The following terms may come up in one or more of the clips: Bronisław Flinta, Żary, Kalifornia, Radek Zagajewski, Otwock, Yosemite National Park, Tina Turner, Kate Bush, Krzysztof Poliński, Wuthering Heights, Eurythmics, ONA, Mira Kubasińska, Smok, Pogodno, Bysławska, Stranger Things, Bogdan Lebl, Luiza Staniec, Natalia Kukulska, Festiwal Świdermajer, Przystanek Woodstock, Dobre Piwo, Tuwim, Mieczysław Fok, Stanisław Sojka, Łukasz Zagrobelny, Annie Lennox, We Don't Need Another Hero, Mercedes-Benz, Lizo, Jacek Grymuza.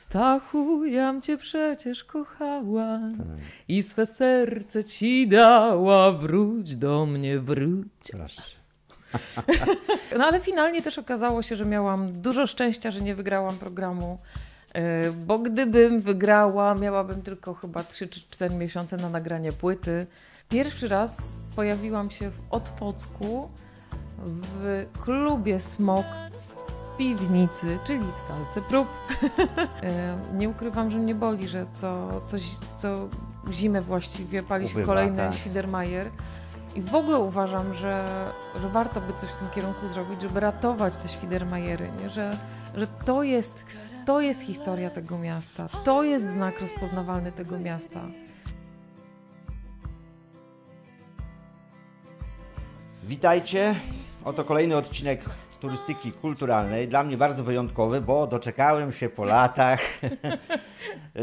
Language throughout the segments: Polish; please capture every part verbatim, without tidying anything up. Stachu, jam cię przecież kochałam tak. i swe serce ci dała, wróć do mnie, wróć. No ale finalnie też okazało się, że miałam dużo szczęścia, że nie wygrałam programu, bo gdybym wygrała, miałabym tylko chyba trzy czy cztery miesiące na nagranie płyty. Pierwszy raz pojawiłam się w Otwocku w klubie Smok w piwnicy, czyli w salce prób. Nie ukrywam, że mnie boli, że co, coś, co zimę właściwie pali się kolejny tak. Świdermajer. I w ogóle uważam, że, że warto by coś w tym kierunku zrobić, żeby ratować te Świdermajery, nie? Że, że to jest, to jest historia tego miasta, to jest znak rozpoznawalny tego miasta. Witajcie, oto kolejny odcinek turystyki kulturalnej, dla mnie bardzo wyjątkowy, bo doczekałem się po latach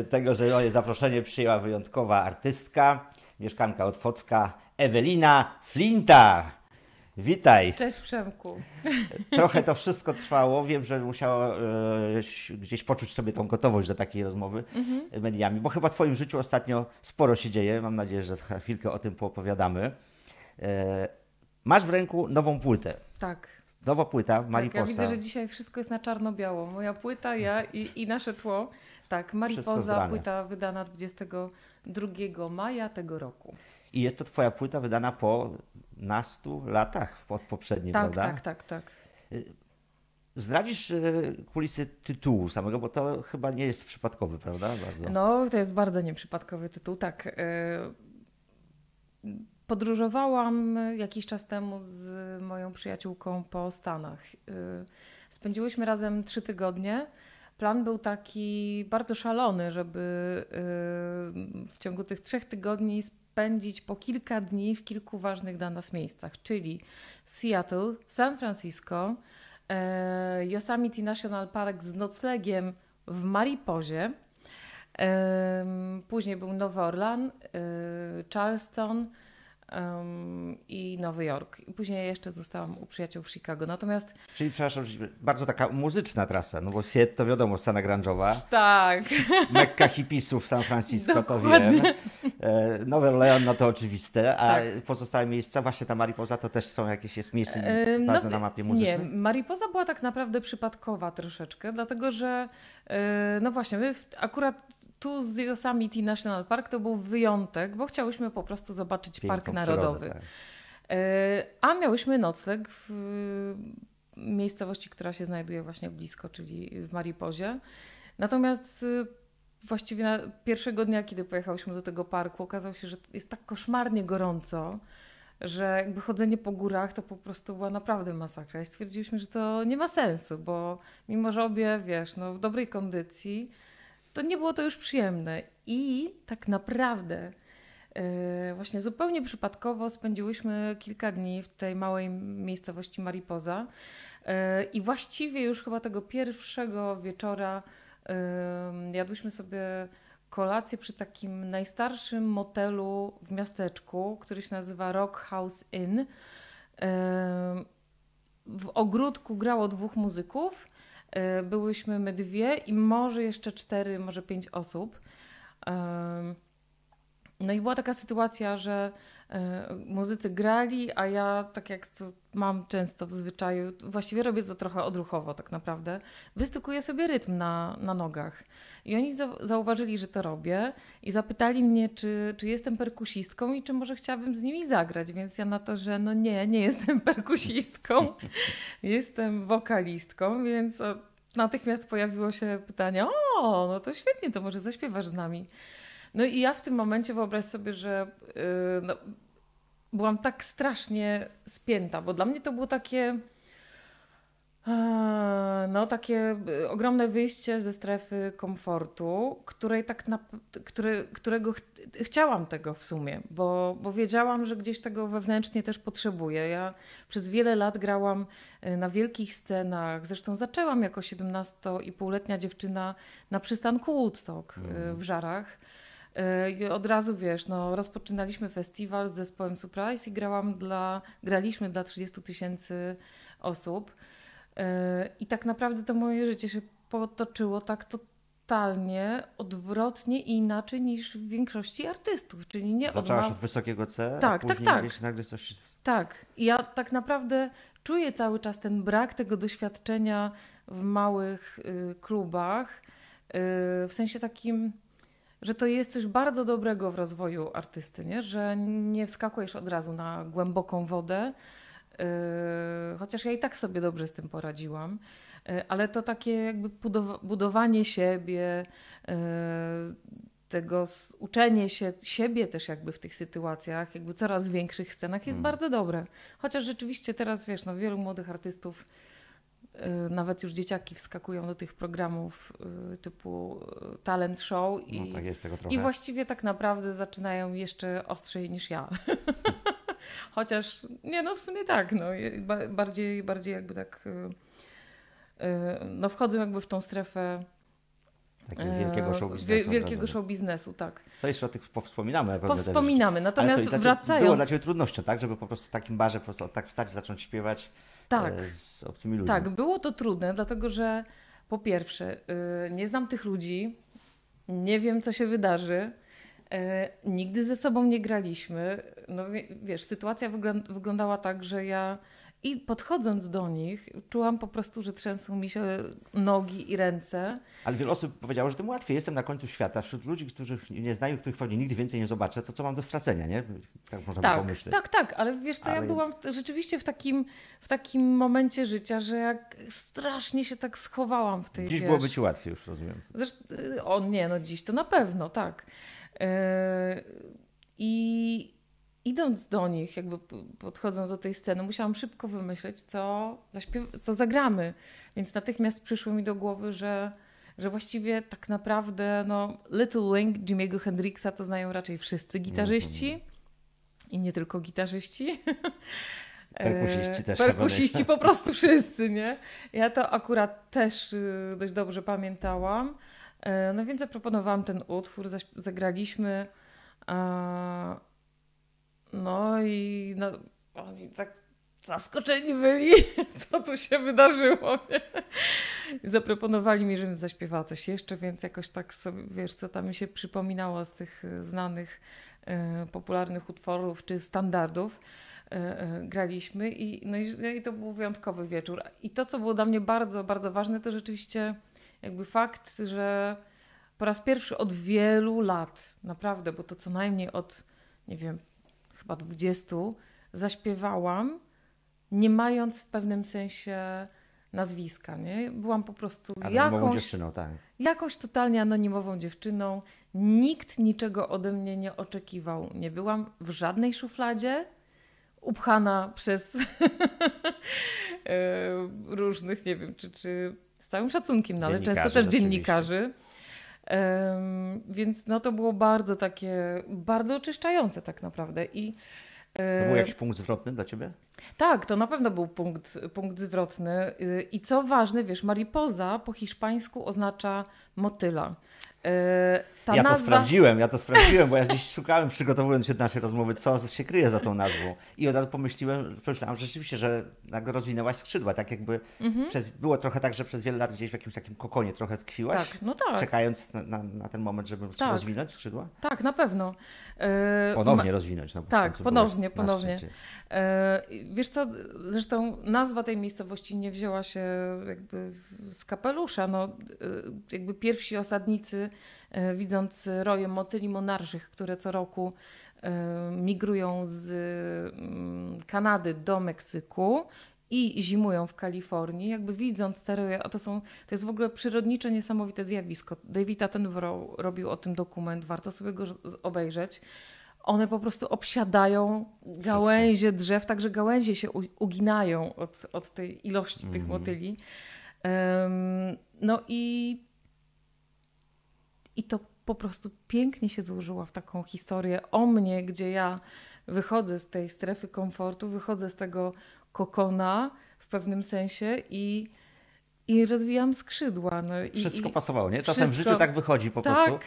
tego, że moje zaproszenie przyjęła wyjątkowa artystka, mieszkanka Otwocka, Ewelina Flinta. Witaj. Cześć Przemku. Trochę to wszystko trwało, wiem, że musiała e, gdzieś poczuć sobie tą gotowość do takiej rozmowy mhm. mediami, bo chyba w twoim życiu ostatnio sporo się dzieje, mam nadzieję, że chwilkę o tym poopowiadamy. E, masz w ręku nową płytę. Tak. Nowa płyta, Mariposa. Tak, ja widzę, że dzisiaj wszystko jest na czarno-biało. Moja płyta, ja i, i nasze tło. Tak, Mariposa, płyta wydana dwudziestego drugiego maja tego roku. I jest to twoja płyta wydana po nastu latach od poprzedniej, tak, prawda? Tak, tak, tak. Zdradzisz kulisy tytułu samego, bo to chyba nie jest przypadkowy, prawda? Bardzo. No, to jest bardzo nieprzypadkowy tytuł, tak. Podróżowałam jakiś czas temu z moją przyjaciółką po Stanach. Spędziłyśmy razem trzy tygodnie. Plan był taki bardzo szalony, żeby w ciągu tych trzech tygodni spędzić po kilka dni w kilku ważnych dla nas miejscach, czyli Seattle, San Francisco, Yosemite National Park z noclegiem w Mariposie, później był Nowy Orlean, Charleston, Um, i Nowy Jork. I później jeszcze zostałam u przyjaciół w Chicago. Natomiast... Czyli, przepraszam, bardzo taka muzyczna trasa, no bo Seattle to wiadomo, scena grunge'owa. Tak. Mekka hipisów San Francisco, dokładnie. To wiem. E, Nowy Orleans, no to oczywiste, a tak. pozostałe miejsca, właśnie ta Mariposa, to też są jakieś jest miejsce e, bardzo no, na mapie muzycznej? Nie, Mariposa była tak naprawdę przypadkowa troszeczkę, dlatego że e, no właśnie, my w, akurat tu z Yosemite National Park to był wyjątek, bo chciałyśmy po prostu zobaczyć piękną Park Narodowy. Przyrodę, tak. A miałyśmy nocleg w miejscowości, która się znajduje właśnie blisko, czyli w Mariposie. Natomiast właściwie pierwszego dnia, kiedy pojechałyśmy do tego parku, okazało się, że jest tak koszmarnie gorąco, że jakby chodzenie po górach to po prostu była naprawdę masakra. I stwierdziliśmy, że to nie ma sensu, bo mimo że obie, wiesz, no, w dobrej kondycji, to nie było to już przyjemne i tak naprawdę yy, właśnie zupełnie przypadkowo spędziłyśmy kilka dni w tej małej miejscowości Mariposa yy, i właściwie już chyba tego pierwszego wieczora yy, jadłyśmy sobie kolację przy takim najstarszym motelu w miasteczku, który się nazywa Rock House Inn. Yy, w ogródku grało dwóch muzyków. Byłyśmy my dwie i może jeszcze cztery, może pięć osób. No i była taka sytuacja, że muzycy grali, a ja, tak jak to mam często w zwyczaju, właściwie robię to trochę odruchowo tak naprawdę, wystukuję sobie rytm na, na nogach. I oni zauważyli, że to robię i zapytali mnie, czy, czy jestem perkusistką i czy może chciałabym z nimi zagrać. Więc ja na to, że no nie, nie jestem perkusistką, jestem wokalistką, więc natychmiast pojawiło się pytanie, o, no to świetnie, to może zaśpiewasz z nami. No i ja w tym momencie wyobraź sobie, że yy, no, byłam tak strasznie spięta, bo dla mnie to było takie, yy, no, takie ogromne wyjście ze strefy komfortu, której tak na, które, którego ch chciałam tego w sumie, bo, bo wiedziałam, że gdzieś tego wewnętrznie też potrzebuję. Ja przez wiele lat grałam na wielkich scenach, zresztą zaczęłam jako siedemnastoletnia dziewczyna na przystanku Woodstock yy, w Żarach. I od razu, wiesz, no, rozpoczynaliśmy festiwal z zespołem Surprise i grałam dla, graliśmy dla trzydziestu tysięcy osób. I tak naprawdę to moje życie się potoczyło tak to totalnie odwrotnie i inaczej niż w większości artystów. Czyli nie zaczęłaś od, ma... od wysokiego C, tak, a później tak, tak. nagle coś... Tak, i ja tak naprawdę czuję cały czas ten brak tego doświadczenia w małych y, klubach, y, w sensie takim, że to jest coś bardzo dobrego w rozwoju artysty, nie? Że nie wskakujesz od razu na głęboką wodę, y, chociaż ja i tak sobie dobrze z tym poradziłam. Ale to takie jakby budowanie siebie, tego uczenie się siebie też jakby w tych sytuacjach, jakby coraz większych scenach jest mm. bardzo dobre. Chociaż rzeczywiście teraz wiesz, no wielu młodych artystów, nawet już dzieciaki wskakują do tych programów typu talent show i, no, tak jest tego trochę. I właściwie tak naprawdę zaczynają jeszcze ostrzej niż ja. Chociaż nie, no w sumie tak, no bardziej, bardziej jakby tak... No wchodzą jakby w tą strefę takiego wielkiego show biznesu. Wielkiego show biznesu, tak. To jeszcze o tych wspominamy. Wspominamy, natomiast to, wracając... Było dla Ciebie trudnością, tak? Żeby po prostu w takim barze po prostu tak wstać, zacząć śpiewać tak, z obcymi ludźmi. Tak, było to trudne, dlatego że po pierwsze nie znam tych ludzi, nie wiem co się wydarzy, nigdy ze sobą nie graliśmy. No wiesz, sytuacja wyglądała tak, że ja... I podchodząc do nich, czułam po prostu, że trzęsą mi się nogi i ręce. Ale wiele osób powiedziało, że tym łatwiej. Jestem na końcu świata, wśród ludzi, których nie znają, których pewnie nigdy więcej nie zobaczę, to co mam do stracenia, nie? Tak można tak, pomyśleć. Tak, tak, ale wiesz co, ale... ja byłam rzeczywiście w takim, w takim momencie życia, że jak strasznie się tak schowałam w tej... Dziś wiesz, byłoby ci łatwiej, już rozumiem. Zresztą, o nie, no dziś to na pewno, tak. Yy, I... Idąc do nich, jakby podchodząc do tej sceny, musiałam szybko wymyśleć, co, zaśpiew- co zagramy. Więc natychmiast przyszło mi do głowy, że, że właściwie tak naprawdę no, Little Wing Jimiego Hendrixa to znają raczej wszyscy gitarzyści i nie tylko gitarzyści. Perkusiści też. Perkusiści po prostu wszyscy, nie? Ja to akurat też dość dobrze pamiętałam. No więc zaproponowałam ten utwór, zagraliśmy... No i no, oni tak zaskoczeni byli, co tu się wydarzyło. Nie? Zaproponowali mi, żebym zaśpiewała coś jeszcze, więc jakoś tak sobie, wiesz, co tam mi się przypominało z tych znanych, e, popularnych utworów czy standardów. E, e, graliśmy i, no i, i to był wyjątkowy wieczór. I to, co było dla mnie bardzo, bardzo ważne, to rzeczywiście jakby fakt, że po raz pierwszy od wielu lat, naprawdę, bo to co najmniej od, nie wiem, chyba dwudziestu, zaśpiewałam, nie mając w pewnym sensie nazwiska. Nie? Byłam po prostu jakąś, dziewczyną, tak. jakąś totalnie anonimową dziewczyną. Nikt niczego ode mnie nie oczekiwał. Nie byłam w żadnej szufladzie, upchana przez różnych, nie wiem, czy, czy z całym szacunkiem, no, ale często też dziennikarzy. Um, więc no to było bardzo takie, bardzo oczyszczające tak naprawdę. I, e... To był jakiś punkt zwrotny dla Ciebie? Tak, to na pewno był punkt, punkt zwrotny. I co ważne, wiesz, mariposa po hiszpańsku oznacza motyla. E, ta ja nazwa... to sprawdziłem, ja to sprawdziłem, bo ja dziś szukałem, przygotowując się do naszej rozmowy, co się kryje za tą nazwą. I od razu pomyśliłem, pomyślałem że rzeczywiście, że nagle rozwinęłaś skrzydła, tak jakby mm-hmm. przez, było trochę tak, że przez wiele lat gdzieś w jakimś takim kokonie trochę tkwiłaś, tak, no tak. czekając na, na, na ten moment, żeby tak. rozwinąć skrzydła? Tak, na pewno. E, ponownie ma... rozwinąć. No, tak, ponownie, ponownie. E, wiesz co, zresztą nazwa tej miejscowości nie wzięła się jakby z kapelusza, no jakby pierwsi osadnicy widząc roje motyli monarszych, które co roku migrują z Kanady do Meksyku i zimują w Kalifornii, jakby widząc te roje, a to są, to jest w ogóle przyrodnicze, niesamowite zjawisko. David Attenborough robił o tym dokument, warto sobie go obejrzeć. One po prostu obsiadają gałęzie drzew, także gałęzie się uginają od, od tej ilości mm-hmm. tych motyli. Um, no i I to po prostu pięknie się złożyło w taką historię o mnie, gdzie ja wychodzę z tej strefy komfortu, wychodzę z tego kokona w pewnym sensie i, i rozwijam skrzydła. No i, wszystko i, pasowało, nie? Czasem wszystko... w życiu tak wychodzi po tak. prostu.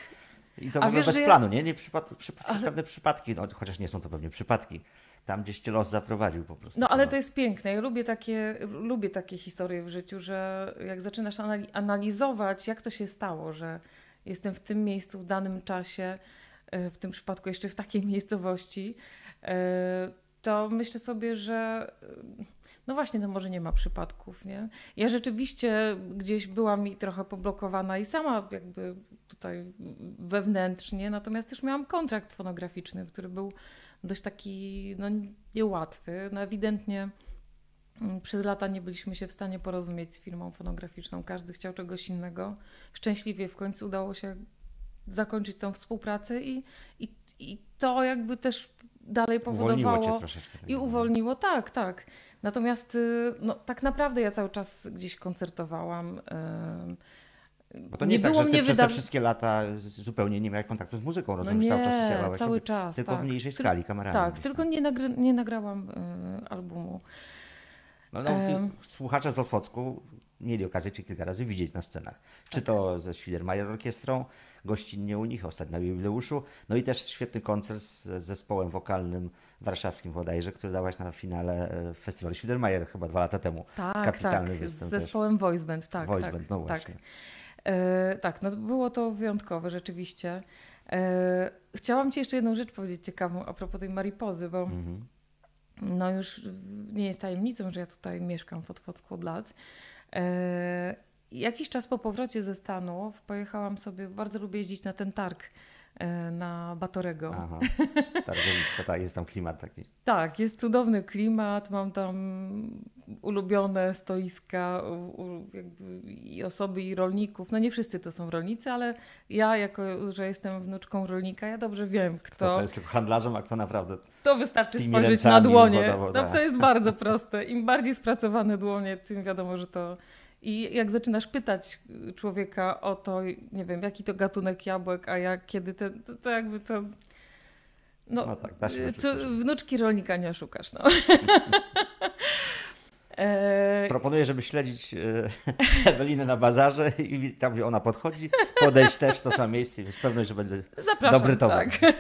I to w ogóle bez ja... planu, nie? nie przypad... Przypad... Ale... Pewne przypadki, no, chociaż nie są to pewnie przypadki. Tam gdzieś cię los zaprowadził po prostu. No ale to jest piękne. Ja lubię takie, lubię takie historie w życiu, że jak zaczynasz analizować, jak to się stało, że jestem w tym miejscu, w danym czasie, w tym przypadku jeszcze w takiej miejscowości, to myślę sobie, że no właśnie, no może nie ma przypadków, nie? Ja rzeczywiście gdzieś byłam i trochę poblokowana i sama jakby tutaj wewnętrznie, natomiast też miałam kontrakt fonograficzny, który był dość taki no, niełatwy. No ewidentnie przez lata nie byliśmy się w stanie porozumieć z firmą fonograficzną. Każdy chciał czegoś innego. Szczęśliwie w końcu udało się zakończyć tą współpracę i, i, i to jakby też dalej powodowało... Uwolniło cię troszeczkę. I uwolniło, tak, tak. Natomiast no, tak naprawdę ja cały czas gdzieś koncertowałam. Bo to nie, nie jest tak, że ty przez wyda... te wszystkie lata zupełnie nie miałeś kontaktu z muzyką, rozumiem, no nie, cały czas chciałaś, cały czas, tylko tak. W mniejszej Tyl skali kameralnie. Tak, gdzieś, tylko tak. Nie, nagra nie nagrałam y, albumu. No, no, um. Słuchacze z Otwocku mieli okazję cię kilka razy widzieć na scenach. Czy to ze Świdermajer Orkiestrą, gościnnie u nich, ostatnio na Jubileuszu, no i też świetny koncert z zespołem wokalnym warszawskim bodajże, który dałaś na finale Festiwalu Świdermajer chyba dwa lata temu. Tak, kapitalny tak, występ z zespołem też. Voice Band, tak. Voice tak, Band, no właśnie. Tak. E, tak, no było to wyjątkowe rzeczywiście. E, chciałam ci jeszcze jedną rzecz powiedzieć ciekawą a propos tej Mariposy, bo mm-hmm. no już nie jest tajemnicą, że ja tutaj mieszkam w Otwocku od lat. E, jakiś czas po powrocie ze Stanów pojechałam sobie, bardzo lubię jeździć na ten targ e, na Batorego. Aha, targowisko, tak, jest tam klimat taki. Tak, jest cudowny klimat, mam tam ulubione stoiska u, u, jakby i osoby, i rolników. No nie wszyscy to są rolnicy, ale ja, jako że jestem wnuczką rolnika, ja dobrze wiem, kto... Kto to jest tylko handlarzem, a kto naprawdę... To wystarczy spojrzeć na dłonie. Wodowo, no, to jest bardzo proste. Im bardziej spracowane dłonie, tym wiadomo, że to... I jak zaczynasz pytać człowieka o to, nie wiem, jaki to gatunek jabłek, a jak, kiedy ten, to, to jakby to... No, no tak, da się co, wnuczki rolnika nie oszukasz, no. Proponuję, żeby śledzić Ewelinę na bazarze i tam, gdzie ona podchodzi, podejść też w to samo miejsce i z pewnością będzie Zapraszam, dobry towar. Tak.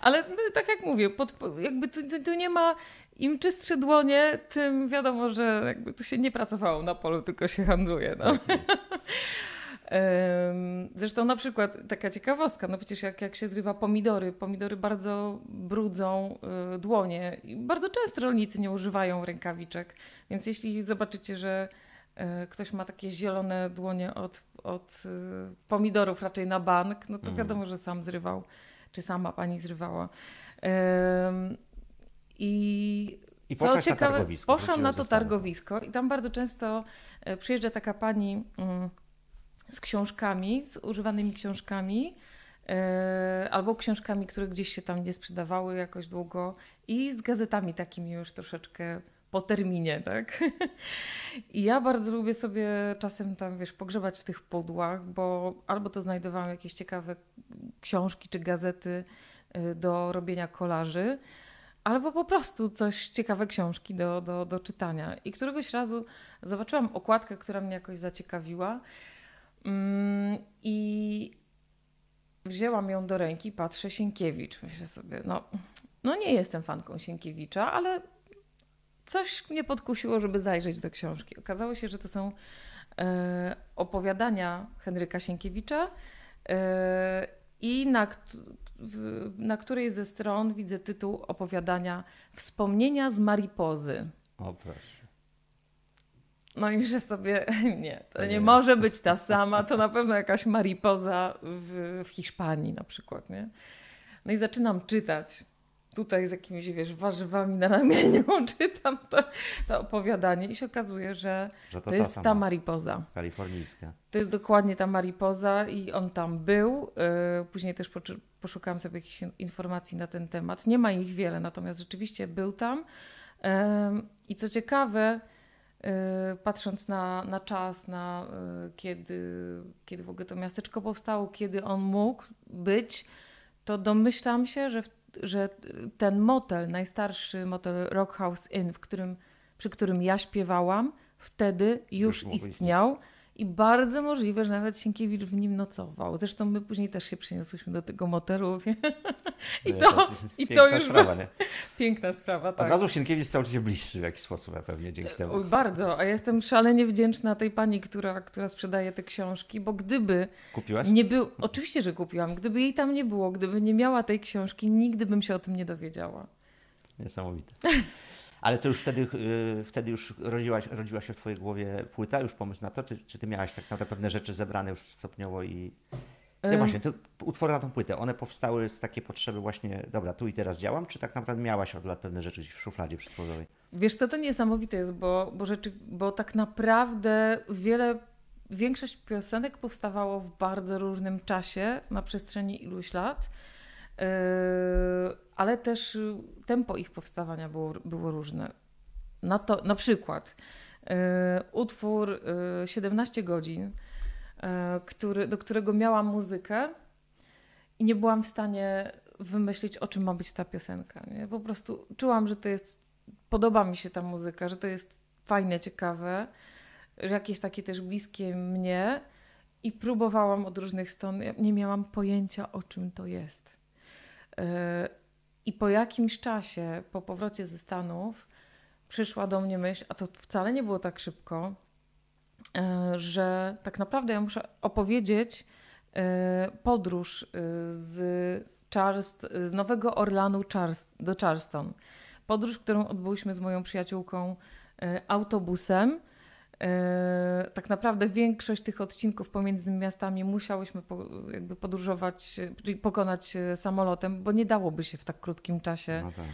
Ale no, tak jak mówię, pod, jakby tu, tu nie ma, im czystsze dłonie, tym wiadomo, że jakby tu się nie pracowało na polu, tylko się handluje. No. Tak jest. Zresztą na przykład taka ciekawostka, no przecież jak, jak się zrywa pomidory, pomidory bardzo brudzą dłonie i bardzo często rolnicy nie używają rękawiczek, więc jeśli zobaczycie, że ktoś ma takie zielone dłonie od, od pomidorów raczej na bank, no to wiadomo, że sam zrywał, czy sama pani zrywała. I... I co ciekawe, poszłam na to targowisko i tam bardzo często przyjeżdża taka pani z książkami, z używanymi książkami yy, albo książkami, które gdzieś się tam nie sprzedawały jakoś długo i z gazetami takimi już troszeczkę po terminie, tak? I ja bardzo lubię sobie czasem tam, wiesz, pogrzebać w tych pudłach, bo albo to znajdowałam jakieś ciekawe książki czy gazety yy, do robienia kolaży, albo po prostu coś, ciekawe książki do, do, do czytania. I któregoś razu zobaczyłam okładkę, która mnie jakoś zaciekawiła. I wzięłam ją do ręki, patrzę, Sienkiewicz. Myślę sobie, no, no nie jestem fanką Sienkiewicza, ale coś mnie podkusiło, żeby zajrzeć do książki. Okazało się, że to są e, opowiadania Henryka Sienkiewicza e, i na, w, na której ze stron widzę tytuł opowiadania Wspomnienia z Mariposy. O proszę. No i myślę sobie, nie, to, to nie, nie może być ta sama, to na pewno jakaś mariposa w, w Hiszpanii na przykład, nie? No i zaczynam czytać, tutaj z jakimiś, wiesz, warzywami na ramieniu czytam to, to opowiadanie i się okazuje, że, że to, to jest ta, ta mariposa. Kalifornijska. To jest dokładnie ta mariposa i on tam był, później też poszukałam sobie jakichś informacji na ten temat, nie ma ich wiele, natomiast rzeczywiście był tam i co ciekawe, patrząc na, na czas, na kiedy, kiedy w ogóle to miasteczko powstało, kiedy on mógł być, to domyślam się, że, że ten motel, najstarszy motel Rock House Inn, w którym, przy którym ja śpiewałam, wtedy już, już istniał. I bardzo możliwe, że nawet Sienkiewicz w nim nocował. Zresztą my później też się przeniosłyśmy do tego motelu. I to, no, i to już sprawa, nie? Piękna sprawa, tak. Od razu Sienkiewicz stał się bliższy w jakiś sposób, ja pewnie dzięki temu. Bardzo, a ja jestem szalenie wdzięczna tej pani, która, która sprzedaje te książki, bo gdyby... Kupiłaś? Nie był... Oczywiście, że kupiłam. Gdyby jej tam nie było, gdyby nie miała tej książki, nigdy bym się o tym nie dowiedziała. Niesamowite. Ale to już wtedy, wtedy już rodziła, rodziła się w twojej głowie płyta, już pomysł na to? Czy, czy ty miałaś tak naprawdę pewne rzeczy zebrane już stopniowo i... No właśnie, to utwory na tą płytę, one powstały z takiej potrzeby właśnie, dobra, tu i teraz działam, czy tak naprawdę miałaś od lat pewne rzeczy w szufladzie przysłowiowej? Wiesz co, to niesamowite jest, bo, bo, rzeczy, bo tak naprawdę wiele, większość piosenek powstawało w bardzo różnym czasie, na przestrzeni iluś lat. Ale też tempo ich powstawania było, było różne. Na, to, na przykład yy, utwór yy, siedemnaście godzin, yy, który, do którego miałam muzykę i nie byłam w stanie wymyślić, o czym ma być ta piosenka. Nie? Po prostu czułam, że to jest, podoba mi się ta muzyka, że to jest fajne, ciekawe, że jakieś takie też bliskie mnie i próbowałam od różnych stron. Ja nie miałam pojęcia, o czym to jest. I po jakimś czasie, po powrocie ze Stanów, przyszła do mnie myśl, a to wcale nie było tak szybko, że tak naprawdę ja muszę opowiedzieć podróż z, Charlest, z Nowego Orlanu do Charleston. Podróż, którą odbyłyśmy z moją przyjaciółką autobusem. Tak naprawdę większość tych odcinków pomiędzy miastami musiałyśmy po, jakby podróżować, czyli pokonać samolotem, bo nie dałoby się w tak krótkim czasie no tak.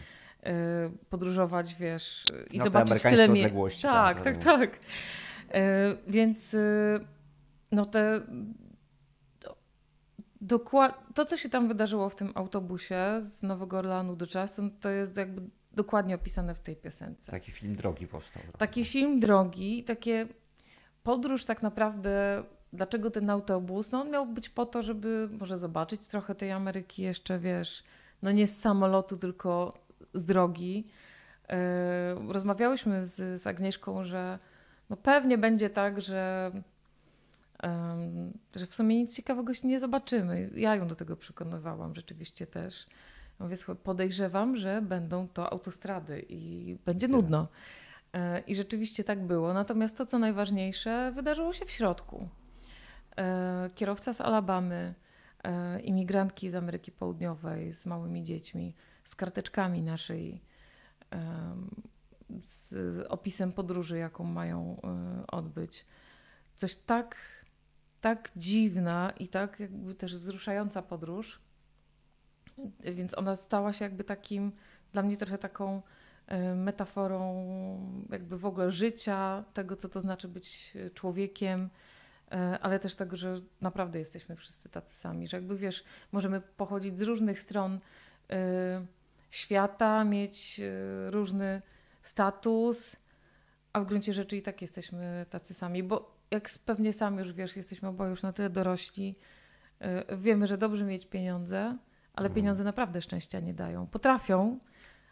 podróżować, wiesz, i no zobaczyć tyle miejsc. Tak, tak, tak, tak. Więc no te dokład, to, co się tam wydarzyło w tym autobusie z Nowego Orlanu do Charleston, to jest jakby dokładnie opisane w tej piosence. Taki film drogi powstał. Taki film drogi, takie podróż tak naprawdę, dlaczego ten autobus? No on miał być po to, żeby może zobaczyć trochę tej Ameryki jeszcze, wiesz, no nie z samolotu, tylko z drogi. Rozmawiałyśmy z, z Agnieszką, że no pewnie będzie tak, że, że w sumie nic ciekawego się nie zobaczymy. Ja ją do tego przekonywałam rzeczywiście też. Mówię, słuchaj, podejrzewam, że będą to autostrady i będzie nudno. I rzeczywiście tak było. Natomiast to, co najważniejsze, wydarzyło się w środku. Kierowca z Alabamy, imigrantki z Ameryki Południowej z małymi dziećmi, z karteczkami na szyi, z opisem podróży, jaką mają odbyć. Coś tak, tak dziwna i tak jakby też wzruszająca podróż. Więc ona stała się jakby takim, dla mnie trochę taką metaforą jakby w ogóle życia, tego co to znaczy być człowiekiem, ale też tego, że naprawdę jesteśmy wszyscy tacy sami, że jakby wiesz, możemy pochodzić z różnych stron świata, mieć różny status, a w gruncie rzeczy i tak jesteśmy tacy sami, bo jak pewnie sam już wiesz, jesteśmy oboje już na tyle dorośli, wiemy, że dobrze mieć pieniądze, ale pieniądze naprawdę szczęścia nie dają. Potrafią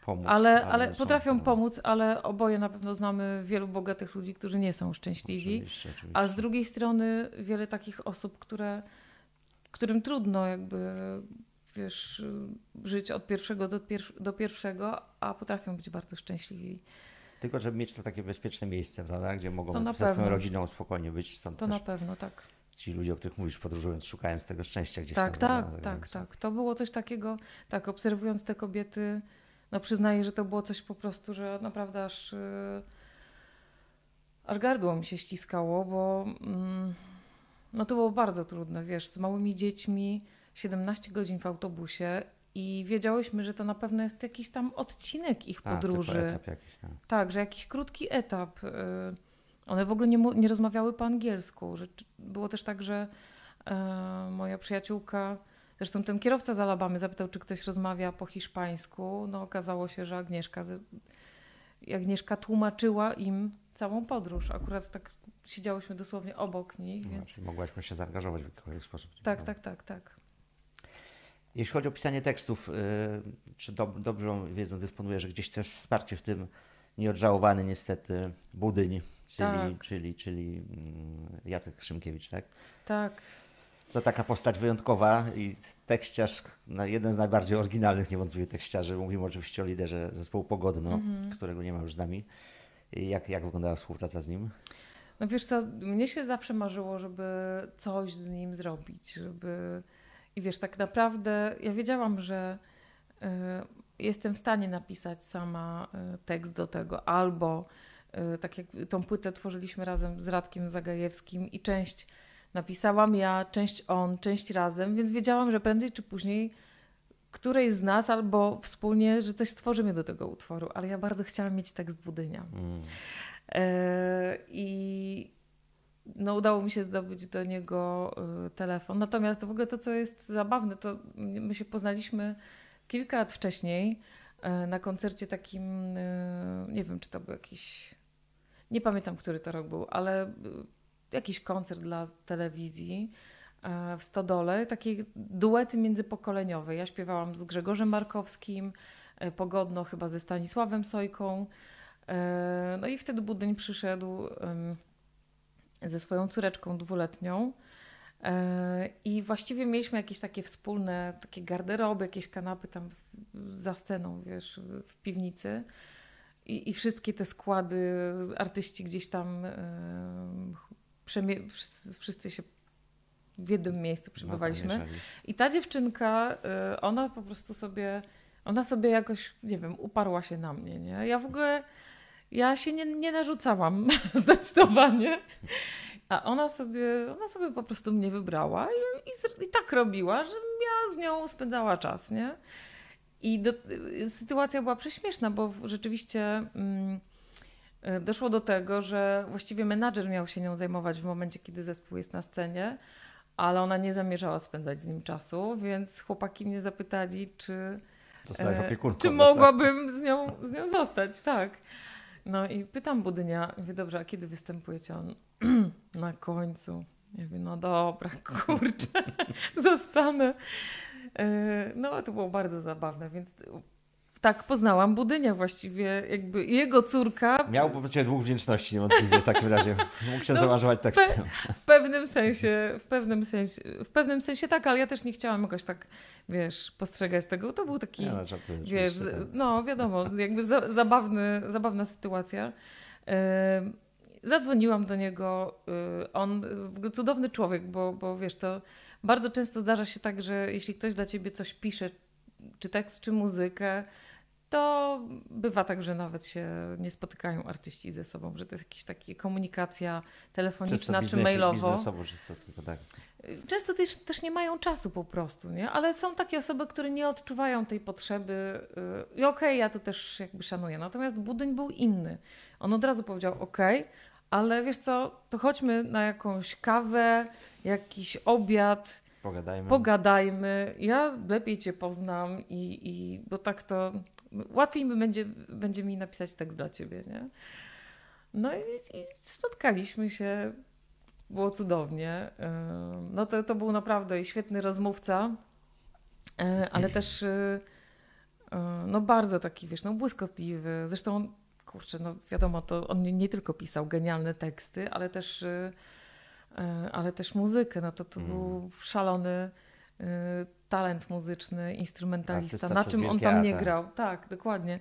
pomóc, ale, ale, ale potrafią pomóc, ale oboje na pewno znamy wielu bogatych ludzi, którzy nie są szczęśliwi. Oczywiście, oczywiście. A z drugiej strony wiele takich osób, które, którym trudno jakby wiesz, żyć od pierwszego do, pier do pierwszego, a potrafią być bardzo szczęśliwi. Tylko żeby mieć to takie bezpieczne miejsce, prawda? Gdzie mogą ze swoją rodziną spokojnie być. Stąd to też... na pewno, tak. Ci ludzie, o których mówisz, podróżując, szukając tego szczęścia gdzieś tak, tam. Tak, tak, tak. To było coś takiego, tak, obserwując te kobiety, no przyznaję, że to było coś po prostu, że naprawdę aż, yy, aż gardło mi się ściskało, bo mm, no to było bardzo trudne, wiesz, z małymi dziećmi, siedemnaście godzin w autobusie i wiedziałyśmy, że to na pewno jest jakiś tam odcinek ich tak, podróży. Etap jakiś, tak. tak, że jakiś krótki etap. Yy, One w ogóle nie, nie rozmawiały po angielsku. Było też tak, że e, moja przyjaciółka, zresztą ten kierowca z Alabamy zapytał, czy ktoś rozmawia po hiszpańsku. No okazało się, że Agnieszka, Agnieszka tłumaczyła im całą podróż. Akurat tak siedziałyśmy dosłownie obok nich. Więc... No, mogłaśmy się zaangażować w jakikolwiek sposób. Tak, tak, tak, tak. Jeśli chodzi o pisanie tekstów, yy, czy do, dobrą wiedzą dysponujesz, że gdzieś też wsparcie w tym nieodżałowany niestety Budyń Czyli, tak. czyli, czyli Jacek Szymkiewicz, tak? Tak. To taka postać wyjątkowa i tekściarz, no jeden z najbardziej oryginalnych niewątpliwie tekściarzy. Mówimy oczywiście o liderze zespołu Pogodno, mhm. którego nie ma już z nami. Jak, jak wyglądała współpraca z nim? No wiesz co, mnie się zawsze marzyło, żeby coś z nim zrobić. Żeby... I wiesz, tak naprawdę ja wiedziałam, że y, jestem w stanie napisać sama y, tekst do tego. Albo y, tak jak tą płytę tworzyliśmy razem z Radkiem Zagajewskim i część napisałam ja, część on, część razem, więc wiedziałam, że prędzej czy później którejś z nas albo wspólnie, że coś stworzymy do tego utworu. Ale ja bardzo chciałam mieć tekst Budynia. Mm. I no, udało mi się zdobyć do niego telefon. Natomiast w ogóle to, co jest zabawne, to my się poznaliśmy kilka lat wcześniej na koncercie takim, nie wiem, czy to był jakiś, nie pamiętam, który to rok był, ale jakiś koncert dla telewizji w Stodole, takie duety międzypokoleniowe. Ja śpiewałam z Grzegorzem Markowskim, Pogodno chyba ze Stanisławem Sojką. No i wtedy Budyń przyszedł ze swoją córeczką dwuletnią i właściwie mieliśmy jakieś takie wspólne, takie garderoby, jakieś kanapy tam za sceną, wiesz, w piwnicy. I, i wszystkie te składy, artyści gdzieś tam, przemie- wszyscy się w jednym miejscu przebywaliśmy. I ta dziewczynka, ona po prostu sobie, ona sobie jakoś, nie wiem, uparła się na mnie, nie? Ja w ogóle... Ja się nie, nie narzucałam zdecydowanie, a ona sobie, ona sobie po prostu mnie wybrała i, i, i tak robiła, że ja z nią spędzała czas, nie? I do, sytuacja była prześmieszna, bo rzeczywiście mm, doszło do tego, że właściwie menadżer miał się nią zajmować w momencie, kiedy zespół jest na scenie, ale ona nie zamierzała spędzać z nim czasu, więc chłopaki mnie zapytali, czy, e, czy mogłabym tak? z, nią, z nią zostać, tak. No i pytam Budynia, mówię, dobrze, a kiedy występujecie? On na końcu. Ja mówię, no dobra, kurczę, zostanę. No to było bardzo zabawne, więc tak poznałam Budynia właściwie, jakby jego córka. Miał po prostu dług wdzięczności niewątpliwie w takim razie, mógł się no, zaangażować tekstem. Pe- w pewnym sensie, w pewnym sensie, w pewnym sensie tak, ale ja też nie chciałam jakoś tak, wiesz, postrzegać tego. To był taki, ja, no, żartujesz, wiesz, no wiadomo, jakby za- zabawny, zabawna sytuacja. Yy, zadzwoniłam do niego, yy, on w ogóle cudowny człowiek, bo, bo wiesz, to bardzo często zdarza się tak, że jeśli ktoś dla ciebie coś pisze, czy tekst, czy muzykę, to bywa tak, że nawet się nie spotykają artyści ze sobą, że to jest jakaś taka komunikacja telefoniczna biznes, czy mailowo. Biznesowo, często, tylko tak. Często też, też nie mają czasu po prostu, nie? Ale są takie osoby, które nie odczuwają tej potrzeby i okej, okay, ja to też jakby szanuję. Natomiast Budyń był inny. On od razu powiedział okej, okay, ale wiesz co, to chodźmy na jakąś kawę, jakiś obiad, Pogadajmy. Pogadajmy. Ja lepiej cię poznam, i, i, bo tak to łatwiej mi będzie, będzie mi napisać tekst dla ciebie, nie? No i, i spotkaliśmy się, było cudownie. No to, to był naprawdę świetny rozmówca, ale też no bardzo taki, wiesz, no błyskotliwy. Zresztą, kurczę, no wiadomo, to on nie tylko pisał genialne teksty, ale też... ale też muzykę, no to to mm. był szalony y, talent muzyczny, instrumentalista, artysta, na czym on tam nie grał. Tak, dokładnie.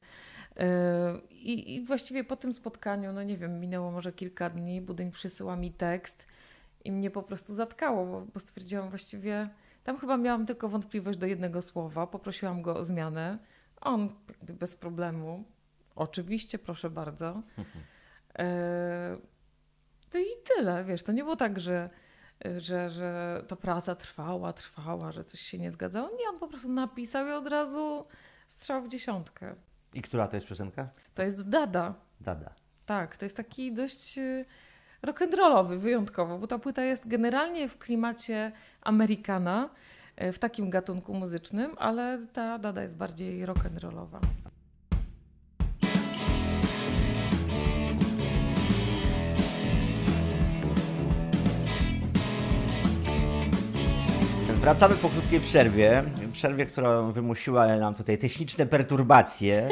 Y, I właściwie po tym spotkaniu, no nie wiem, minęło może kilka dni, Budyń przysyła mi tekst i mnie po prostu zatkało, bo, bo stwierdziłam właściwie, tam chyba miałam tylko wątpliwość do jednego słowa, poprosiłam go o zmianę, on jakby bez problemu, oczywiście, proszę bardzo. y, I tyle, wiesz, to nie było tak, że, że, że ta praca trwała, trwała, że coś się nie zgadzało. Nie, on po prostu napisał i od razu strzał w dziesiątkę. I która to jest piosenka? To jest Dada. Dada. Tak, to jest taki dość rock'n'rollowy wyjątkowo, bo ta płyta jest generalnie w klimacie Amerykana, w takim gatunku muzycznym, ale ta Dada jest bardziej rock'n'rollowa. Wracamy po krótkiej przerwie, przerwie, która wymusiła nam tutaj techniczne perturbacje,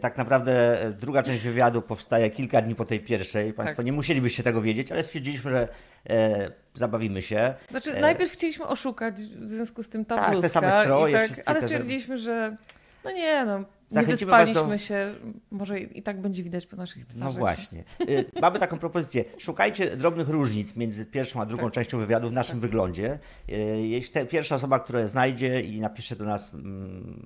Tak naprawdę druga część wywiadu powstaje kilka dni po tej pierwszej. Państwo tak. nie musielibyście tego wiedzieć, ale stwierdziliśmy, że e, zabawimy się. Znaczy, e, najpierw chcieliśmy oszukać w związku z tym ta tak, te same stroje, tak, wszystkie. Ale te, stwierdziliśmy, że no nie, no. Nie wyspaliśmy się, może i tak będzie widać po naszych twarzach. No właśnie. Mamy taką propozycję. Szukajcie drobnych różnic między pierwszą a drugą tak. częścią wywiadu w naszym tak. wyglądzie. Jeśli te, pierwsza osoba, która znajdzie i napisze do nas,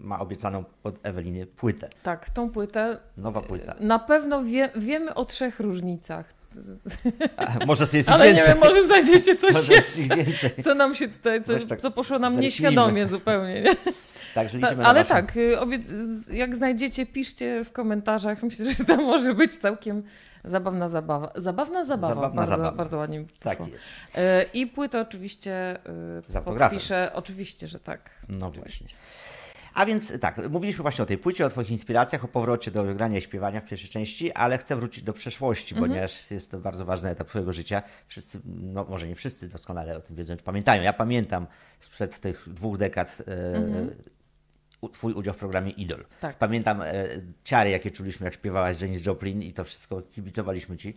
ma obiecaną od Eweliny płytę. Tak, tą płytę. Nowa płyta. Na pewno wie, wiemy o trzech różnicach. A, może sobie jest ale więcej. Nie wiem, może znajdziecie coś może jeszcze, więcej. Co nam się tutaj, co, tak co poszło nam zerknijmy. Nieświadomie zupełnie. Nie? Tak, że liczymy Ta, na ale waszą... tak, jak znajdziecie, piszcie w komentarzach. Myślę, że tam może być całkiem zabawna zabawa. Zabawna zabawa, zabawna bardzo, zabawa. bardzo ładnie tak poszło. Jest. I płytę oczywiście podpiszę. Oczywiście, że tak. No oczywiście. A więc tak, mówiliśmy właśnie o tej płycie, o twoich inspiracjach, o powrocie do grania i śpiewania w pierwszej części, ale chcę wrócić do przeszłości, mm-hmm. ponieważ jest to bardzo ważny etap twojego życia. Wszyscy, no może nie wszyscy doskonale o tym wiedzą, czy pamiętają. Ja pamiętam sprzed tych dwóch dekad mm-hmm. twój udział w programie Idol. Tak. Pamiętam e, ciary, jakie czuliśmy, jak śpiewałaś Janis Joplin i to wszystko kibicowaliśmy ci.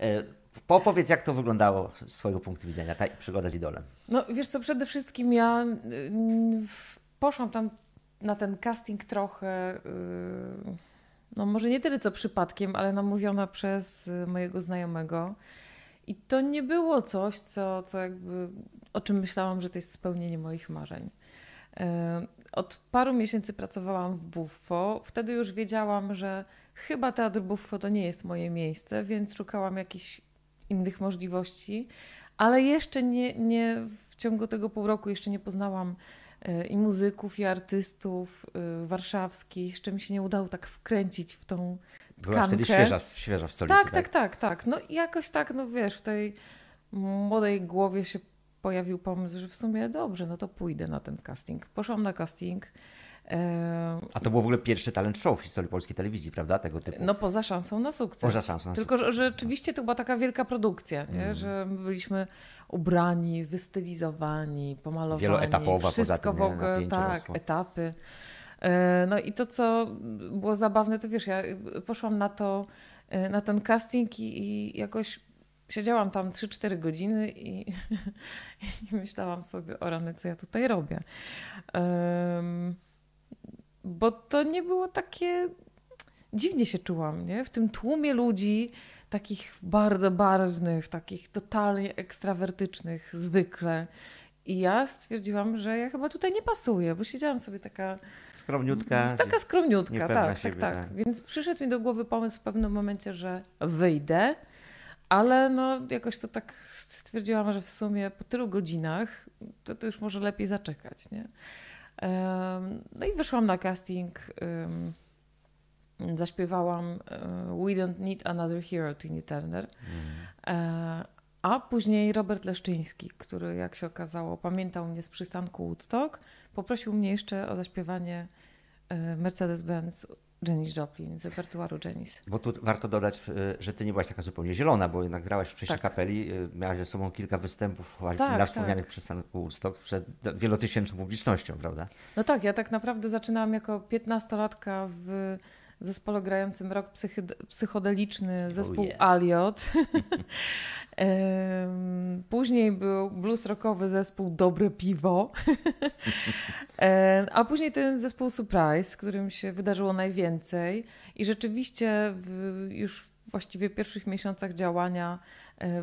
E, Powiedz, jak to wyglądało z twojego punktu widzenia, ta przygoda z Idolem. No wiesz co, przede wszystkim ja y, poszłam tam na ten casting trochę, y, no może nie tyle co przypadkiem, ale namówiona przez mojego znajomego. I to nie było coś, co, co jakby, o czym myślałam, że to jest spełnienie moich marzeń. Y, Od paru miesięcy pracowałam w Buffo. Wtedy już wiedziałam, że chyba teatr Buffo to nie jest moje miejsce, więc szukałam jakichś innych możliwości, ale jeszcze nie, nie w ciągu tego pół roku jeszcze nie poznałam i muzyków, i artystów warszawskich, jeszcze mi się nie udało tak wkręcić w tą tkankę. Byłaś wtedy świeża, świeża w stolicy. Tak, tak, tak, tak, tak. No jakoś tak, no wiesz, w tej młodej głowie się pojawił pomysł, że w sumie dobrze, no to pójdę na ten casting. Poszłam na casting. A to było w ogóle pierwszy talent show w historii polskiej telewizji, prawda? Tego typu. No poza szansą na sukces. Poza szansą na Tylko, sukces. Że rzeczywiście to była taka wielka produkcja, nie? Mm. Że byliśmy ubrani, wystylizowani, pomalowani. Wieloetapowa, wszystko poza tym, w ogóle, tak, rosło. Etapy. No i to, co było zabawne, to wiesz, ja poszłam na to, na ten casting i, i jakoś siedziałam tam trzy cztery godziny i, i myślałam sobie, o rany, co ja tutaj robię. Um, bo to nie było takie... Dziwnie się czułam, nie? W tym tłumie ludzi, takich bardzo barwnych, takich totalnie ekstrawertycznych, zwykle. I ja stwierdziłam, że ja chyba tutaj nie pasuję, bo siedziałam sobie taka... Skromniutka. Taka skromniutka, tak, siebie, tak, tak. Więc przyszedł mi do głowy pomysł w pewnym momencie, że wyjdę. Ale no jakoś to tak stwierdziłam, że w sumie po tylu godzinach to, to już może lepiej zaczekać, nie? No i wyszłam na casting, zaśpiewałam We Don't Need Another Hero, Tina Turner, mm. a później Robert Leszczyński, który jak się okazało pamiętał mnie z przystanku Woodstock, poprosił mnie jeszcze o zaśpiewanie Mercedes-Benz Janis Joplin, z repertuaru Janis. Bo tu warto dodać, że ty nie byłaś taka zupełnie zielona, bo jednak grałaś wcześniej tak. kapeli, miałaś ze sobą kilka występów tak, na tak. wspomnianych przystanku Woodstock przed wielotysięczną publicznością, prawda? No tak, ja tak naprawdę zaczynałam jako piętnastolatka w zespole grającym rock psychodeliczny, zespół oh yeah. Aliot. Później był blues rockowy zespół Dobre Piwo. A później ten zespół Surprise, z którym się wydarzyło najwięcej. I rzeczywiście w, już właściwie w pierwszych miesiącach działania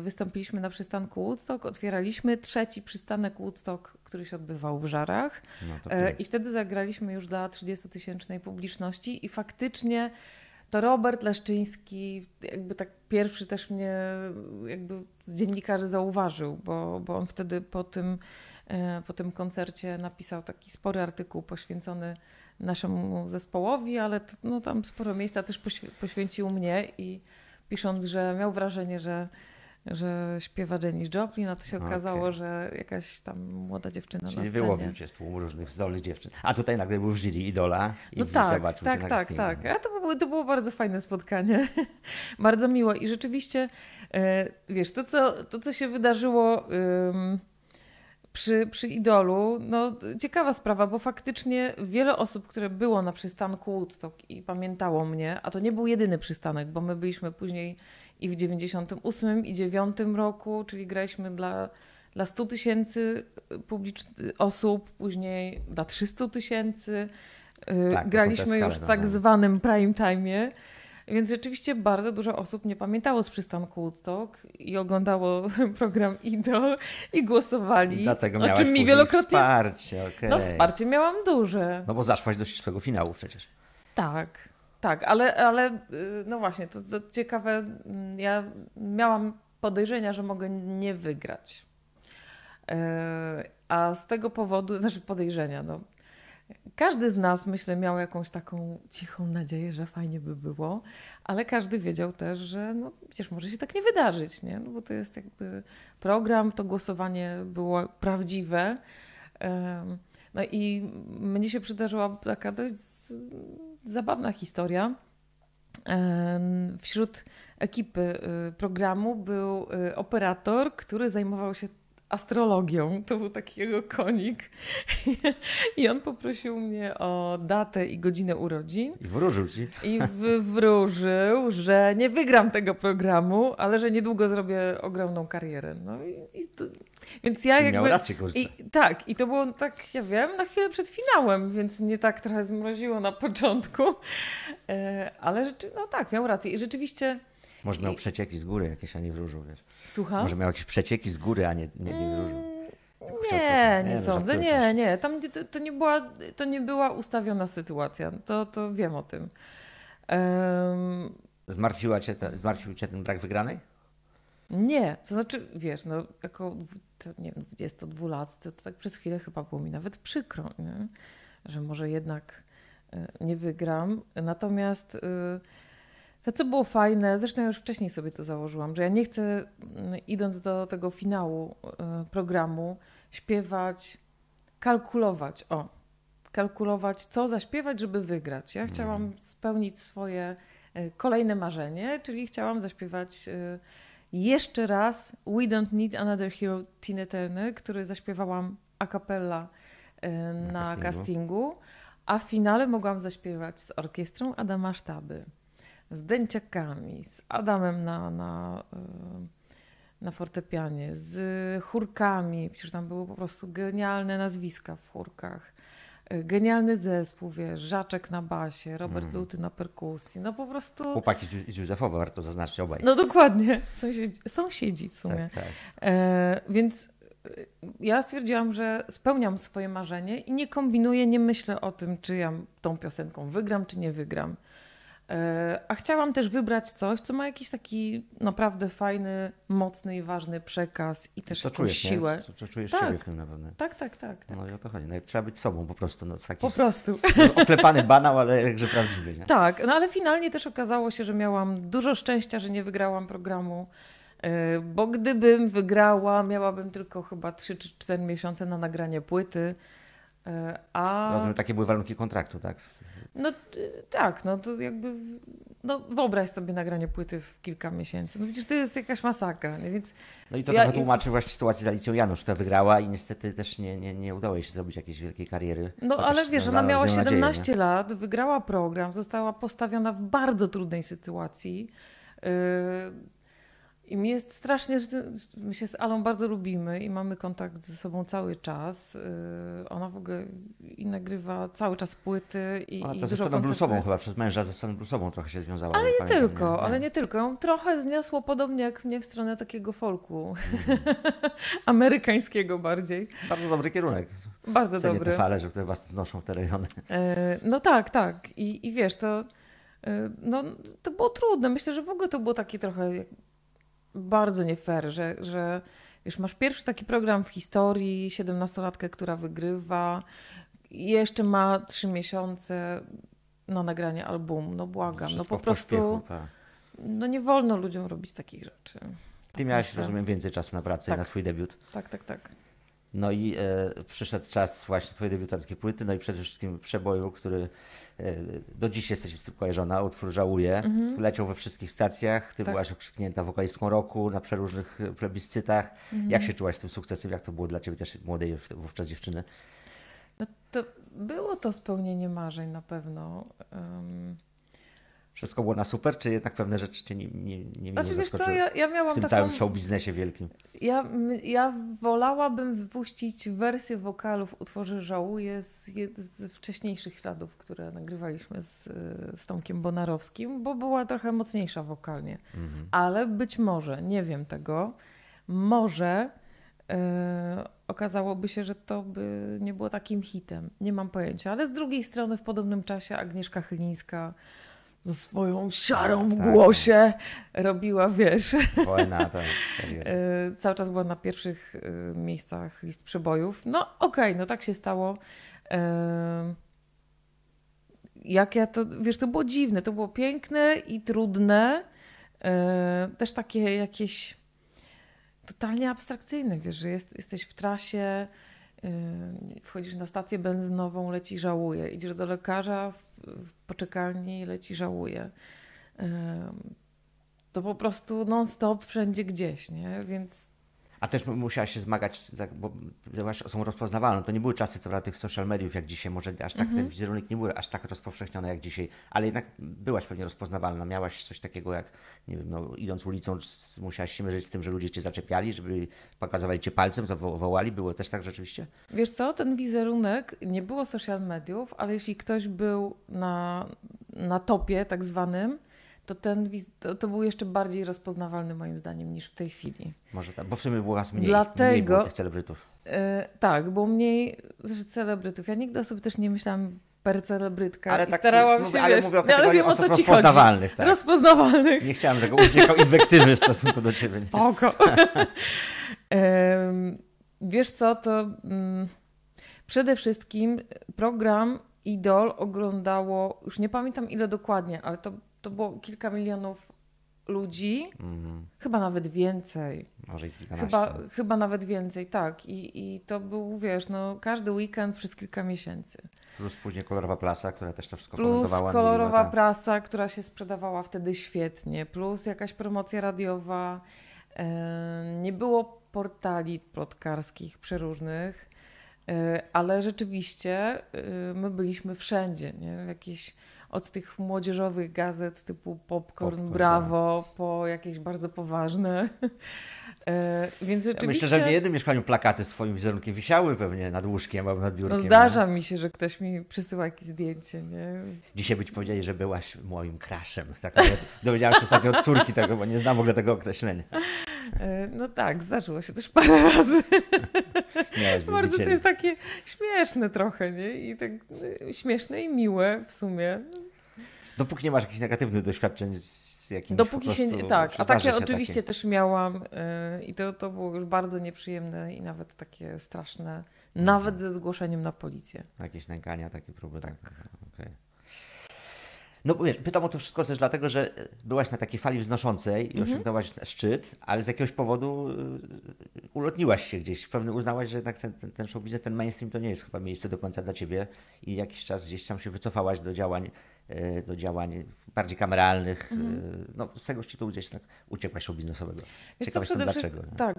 wystąpiliśmy na przystanku Woodstock, otwieraliśmy trzeci przystanek Woodstock, który się odbywał w Żarach. No i wtedy zagraliśmy już dla trzydziestotysięcznej publiczności i faktycznie to Robert Leszczyński jakby tak pierwszy też mnie jakby z dziennikarzy zauważył, bo, bo on wtedy po tym, po tym koncercie napisał taki spory artykuł poświęcony naszemu zespołowi, ale to, no, tam sporo miejsca też poświęcił mnie i pisząc, że miał wrażenie, że że śpiewa Janis Joplin, a to się okazało, okay. że jakaś tam młoda dziewczyna Czyli na scenie. Wyłowił cię z tłumu różnych zdolnych dziewczyn. A tutaj nagle był w jury Idola i no tak, zobaczył tak, cię tak, na tak, tak. A to było, to było bardzo fajne spotkanie. Bardzo miło i rzeczywiście, wiesz, to co, to, co się wydarzyło przy, przy Idolu, no ciekawa sprawa, bo faktycznie wiele osób, które było na przystanku Woodstock i pamiętało mnie, a to nie był jedyny przystanek, bo my byliśmy później i w dziewięćdziesiątym ósmym i dziewięćdziesiątym dziewiątym roku, czyli graliśmy dla, dla stu tysięcy osób, później dla trzystu tysięcy. Tak, graliśmy już w tak zwanym prime time'ie, więc rzeczywiście bardzo dużo osób nie pamiętało z przystanku Woodstock i oglądało program Idol i głosowali. I dlatego miałaś o czym mi wielokrotnie... wsparcie. Okay. No wsparcie miałam duże. No bo zaszłaś do swojego finału przecież. Tak, tak, ale, ale no właśnie, to, to ciekawe, ja miałam podejrzenia, że mogę nie wygrać. A z tego powodu, znaczy podejrzenia, no. Każdy z nas, myślę, miał jakąś taką cichą nadzieję, że fajnie by było, ale każdy wiedział też, że no, przecież może się tak nie wydarzyć, nie? No, bo to jest jakby program, to głosowanie było prawdziwe. No i mnie się przydarzyła taka dość zabawna historia. Wśród ekipy programu był operator, który zajmował się astrologią, to był taki jego konik i on poprosił mnie o datę i godzinę urodzin. I wróżył ci. I wróżył, że nie wygram tego programu, ale że niedługo zrobię ogromną karierę. No i, i to, więc ja I jakby... miał rację, kurczę. I, tak, i to było tak, ja wiem, na chwilę przed finałem, więc mnie tak trochę zmroziło na początku, ale rzeczy, no tak, miał rację i rzeczywiście... Może miał przecieki z góry jakieś, a nie wróżył, wiesz. Słucham? Może miał jakieś przecieki z góry, a nie, nie, nie wróżył. Nie, nie, nie sądzę, nie, nie. Tam to, to, nie była, to nie była ustawiona sytuacja, to, to wiem o tym. Um... Zmartwiła cię ta, zmartwił cię ten brak wygranej? Nie, to znaczy, wiesz, no jako nie wiem, dwudziestodwulatce, to tak przez chwilę chyba było mi nawet przykro, nie? Że może jednak nie wygram, natomiast... Yy... To, co było fajne, zresztą ja już wcześniej sobie to założyłam, że ja nie chcę, idąc do tego finału programu, śpiewać, kalkulować, o, kalkulować, co zaśpiewać, żeby wygrać. Ja chciałam spełnić swoje kolejne marzenie, czyli chciałam zaśpiewać jeszcze raz We Don't Need Another Hero Tina Turner, który zaśpiewałam a cappella na, na castingu. castingu, a w finale mogłam zaśpiewać z orkiestrą Adama Sztaby, z Dęciakami, z Adamem na, na, na fortepianie, z chórkami, przecież tam były po prostu genialne nazwiska w chórkach, genialny zespół, wiesz, Żaczek na basie, Robert mm. Luty na perkusji, no po prostu... Chłopaki z Józefowa, warto zaznaczyć obaj. No dokładnie, sąsiedzi, sąsiedzi w sumie. Tak, tak. E, więc ja stwierdziłam, że spełniam swoje marzenie i nie kombinuję, nie myślę o tym, czy ja tą piosenką wygram, czy nie wygram. A chciałam też wybrać coś, co ma jakiś taki naprawdę fajny, mocny i ważny przekaz i też jakąś czujesz, siłę. Co, co czujesz tak, siebie w tym na pewno. Tak, tak, tak. tak. No i o to chodzi. No, trzeba być sobą po prostu. No, taki po prostu. Oklepany banał, ale jakże prawdziwy. Nie? Tak, no ale finalnie też okazało się, że miałam dużo szczęścia, że nie wygrałam programu, bo gdybym wygrała, miałabym tylko chyba trzy czy cztery miesiące na nagranie płyty. A... Rozumiem, takie były warunki kontraktu, tak? No tak, no to jakby no, wyobraź sobie nagranie płyty w kilka miesięcy. No przecież to jest jakaś masakra, nie? Więc... No i to ja... trochę tłumaczy właśnie sytuację z Alicją Janusz, która wygrała i niestety też nie, nie, nie udało jej się zrobić jakiejś wielkiej kariery. No ale wiesz, ona miała siedemnaście lat, wygrała program, została postawiona w bardzo trudnej sytuacji. Yy... I mi jest strasznie, my się z Alą bardzo lubimy i mamy kontakt ze sobą cały czas. Ona w ogóle i nagrywa cały czas płyty i Ona to i ze sceną bluesową chyba, przez męża ze sceną bluesową trochę się związała. Ale nie pamiętam, tylko, nie, nie. ale nie tylko. Ją trochę zniosło podobnie jak mnie w stronę takiego folku. Mm. Amerykańskiego bardziej. Bardzo dobry kierunek. Bardzo Cenię dobry. Te fale, że które was znoszą w te rejony. No tak, tak. I, i wiesz, to, no, to było trudne. Myślę, że w ogóle to było takie trochę... Bardzo nie fair, że, że już masz pierwszy taki program w historii, siedemnastolatkę, która wygrywa i jeszcze ma trzy miesiące na nagranie albumu. No błagam, no po prostu no nie wolno ludziom robić takich rzeczy. Ty miałaś, rozumiem, więcej czasu na pracę i na swój debiut. Tak, tak, tak. No i e, przyszedł czas właśnie twojej debiutanckiej płyty, no i przede wszystkim przeboju, który e, do dziś jesteś z tym kojarzona, utwór Żałuję, mm-hmm. leciał we wszystkich stacjach, ty tak. byłaś okrzyknięta wokalistką roku na przeróżnych plebiscytach. Mm-hmm. Jak się czułaś z tym sukcesem, jak to było dla ciebie też młodej wówczas dziewczyny? No to było to spełnienie marzeń na pewno. Um... Wszystko było na super, czy jednak pewne rzeczy cię nie, nie, nie znaczy, mnie zaskoczyły? Ja, ja miałam w tym taką... całym show biznesie wielkim. Ja, ja wolałabym wypuścić wersję wokalu w utworze Żałuję z, z wcześniejszych śladów, które nagrywaliśmy z, z Tomkiem Bonarowskim, bo była trochę mocniejsza wokalnie. Mhm. Ale być może, nie wiem tego, może yy, okazałoby się, że to by nie było takim hitem. Nie mam pojęcia. Ale z drugiej strony w podobnym czasie Agnieszka Chylińska ze swoją siarą w tak, głosie tak. robiła, wiesz, Wojna, tak, tak cały czas była na pierwszych miejscach list przebojów. No okej, okay, no tak się stało. Jak ja to, wiesz, to było dziwne, to było piękne i trudne. Też takie jakieś totalnie abstrakcyjne, wiesz, że jest, jesteś w trasie, wchodzisz na stację benzynową, leci Żałuję, idziesz do lekarza w, w poczekalni, leci Żałuję. To po prostu non stop wszędzie gdzieś, nie? Więc... A też musiałaś się zmagać, tak, bo są rozpoznawalne, to nie były czasy co prawda tych social mediów jak dzisiaj, może aż tak mm-hmm. ten wizerunek nie był aż tak rozpowszechniony jak dzisiaj, ale jednak byłaś pewnie rozpoznawalna, miałaś coś takiego jak, nie wiem, no, idąc ulicą musiałaś się mierzyć z tym, że ludzie cię zaczepiali, żeby pokazywali cię palcem, zawołali, było też tak rzeczywiście? Wiesz co, ten wizerunek, nie było social mediów, ale jeśli ktoś był na, na topie tak zwanym, to, ten, to, to był jeszcze bardziej rozpoznawalny moim zdaniem niż w tej chwili. Może tak, bo w sumie było was mniej, Dlatego, mniej było tych celebrytów. Yy, tak, było mniej celebrytów. Ja nigdy o sobie też nie myślałam per celebrytka. Ale i tak, starałam mówię, się, ale wiesz, mówię o kategorii ale wiem, osób o co ci rozpoznawalnych. Chodzi. Tak. Rozpoznawalnych. Nie chciałam tego unikał inwektywy w stosunku do ciebie. Nie? Spoko. yy, wiesz co, to mm, przede wszystkim program Idol oglądało, już nie pamiętam ile dokładnie, ale to To było kilka milionów ludzi, mm. chyba nawet więcej. Może i kilkanaście. Chyba, chyba nawet więcej, tak. I, i to był, wiesz, no, każdy weekend przez kilka miesięcy. Plus później kolorowa prasa, która też to wszystko komentowała. Plus kolorowa prasa, która się sprzedawała wtedy świetnie. Plus jakaś promocja radiowa. Nie było portali plotkarskich przeróżnych, ale rzeczywiście my byliśmy wszędzie. Nie? Jakieś... Od tych młodzieżowych gazet typu Popcorn, Popcorn Brawo, tak. po jakieś bardzo poważne. e, więc rzeczywiście... ja myślę, że w niejednym mieszkaniu plakaty z twoim wizerunkiem wisiały pewnie nad łóżkiem albo nad biurkiem. No zdarza mi się, że ktoś mi przysyła jakieś zdjęcie. Nie? Dzisiaj być powiedzieli, że byłaś moim crushem. Tak, dowiedziałam się ostatnio od córki tego, bo nie znam w ogóle tego określenia. E, no tak, zdarzyło się też parę razy. Bardzo to jest takie śmieszne trochę, nie? I tak śmieszne i miłe w sumie. Dopóki nie masz jakichś negatywnych doświadczeń z jakimś Dopóki po prostu, się Tak, a takie oczywiście takie. też miałam yy, i to, to było już bardzo nieprzyjemne i nawet takie straszne, mm. nawet ze zgłoszeniem na policję. Jakieś nękania, takie próby. Tak. tak, tak. Okay. No wiesz, pytam o to wszystko też dlatego, że byłaś na takiej fali wznoszącej i mm-hmm. osiągnęłaś szczyt, ale z jakiegoś powodu ulotniłaś się gdzieś. Pewnie uznałaś, że jednak ten, ten, ten show biznes, ten mainstream to nie jest chyba miejsce do końca dla ciebie i jakiś czas gdzieś tam się wycofałaś do działań, do działań bardziej kameralnych. Mm-hmm. No, z tego szczytu gdzieś tak uciekłaś show biznesowego. Wiesz co, przede wszystkim, dlaczego, tak,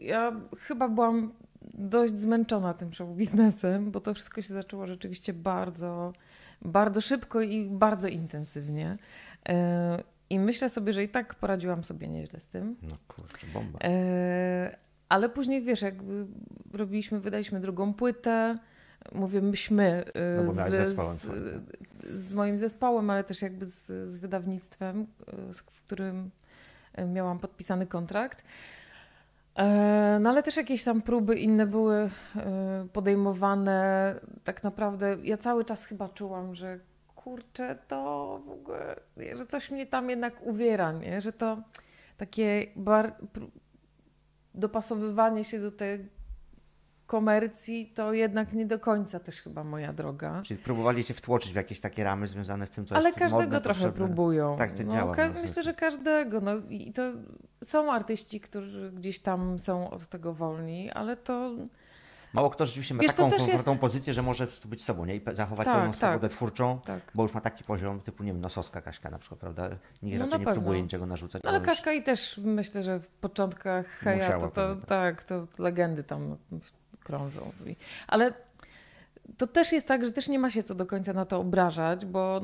ja chyba byłam dość zmęczona tym show biznesem, bo to wszystko się zaczęło rzeczywiście bardzo... Bardzo szybko i bardzo intensywnie. I myślę sobie, że i tak poradziłam sobie nieźle z tym. No kurczę, bomba. Ale później, wiesz, jakby robiliśmy, wydaliśmy drugą płytę. Mówię, myśmy no, z, zespołem, z, z moim zespołem, ale też jakby z, z wydawnictwem, w którym miałam podpisany kontrakt. No ale też jakieś tam próby inne były podejmowane. Tak naprawdę ja cały czas chyba czułam, że kurczę, to w ogóle, że coś mnie tam jednak uwiera, nie? Że to takie bar... dopasowywanie się do tej komercji to jednak nie do końca też chyba moja droga. Czyli próbowali cię wtłoczyć w jakieś takie ramy związane z tym, co ale jest modne. Ale każdego trochę potrzebne. Próbują. Tak to no, działa. Ka- no, myślę, że każdego. No, i to są artyści, którzy gdzieś tam są od tego wolni, ale to Mało kto rzeczywiście ma Wiesz, taką komfortową jest... pozycję, że może być sobą, nie? I zachować tak, pełną swobodę tak. twórczą, tak. bo już ma taki poziom typu, nie wiem, Nosowska Kaśka na przykład, prawda? Nikt no raczej nie próbuje niczego narzucać. No, ale już... Kaśka i też myślę, że w początkach heja, to, to, tak, to legendy tam krążą. Ale to też jest tak, że też nie ma się co do końca na to obrażać, bo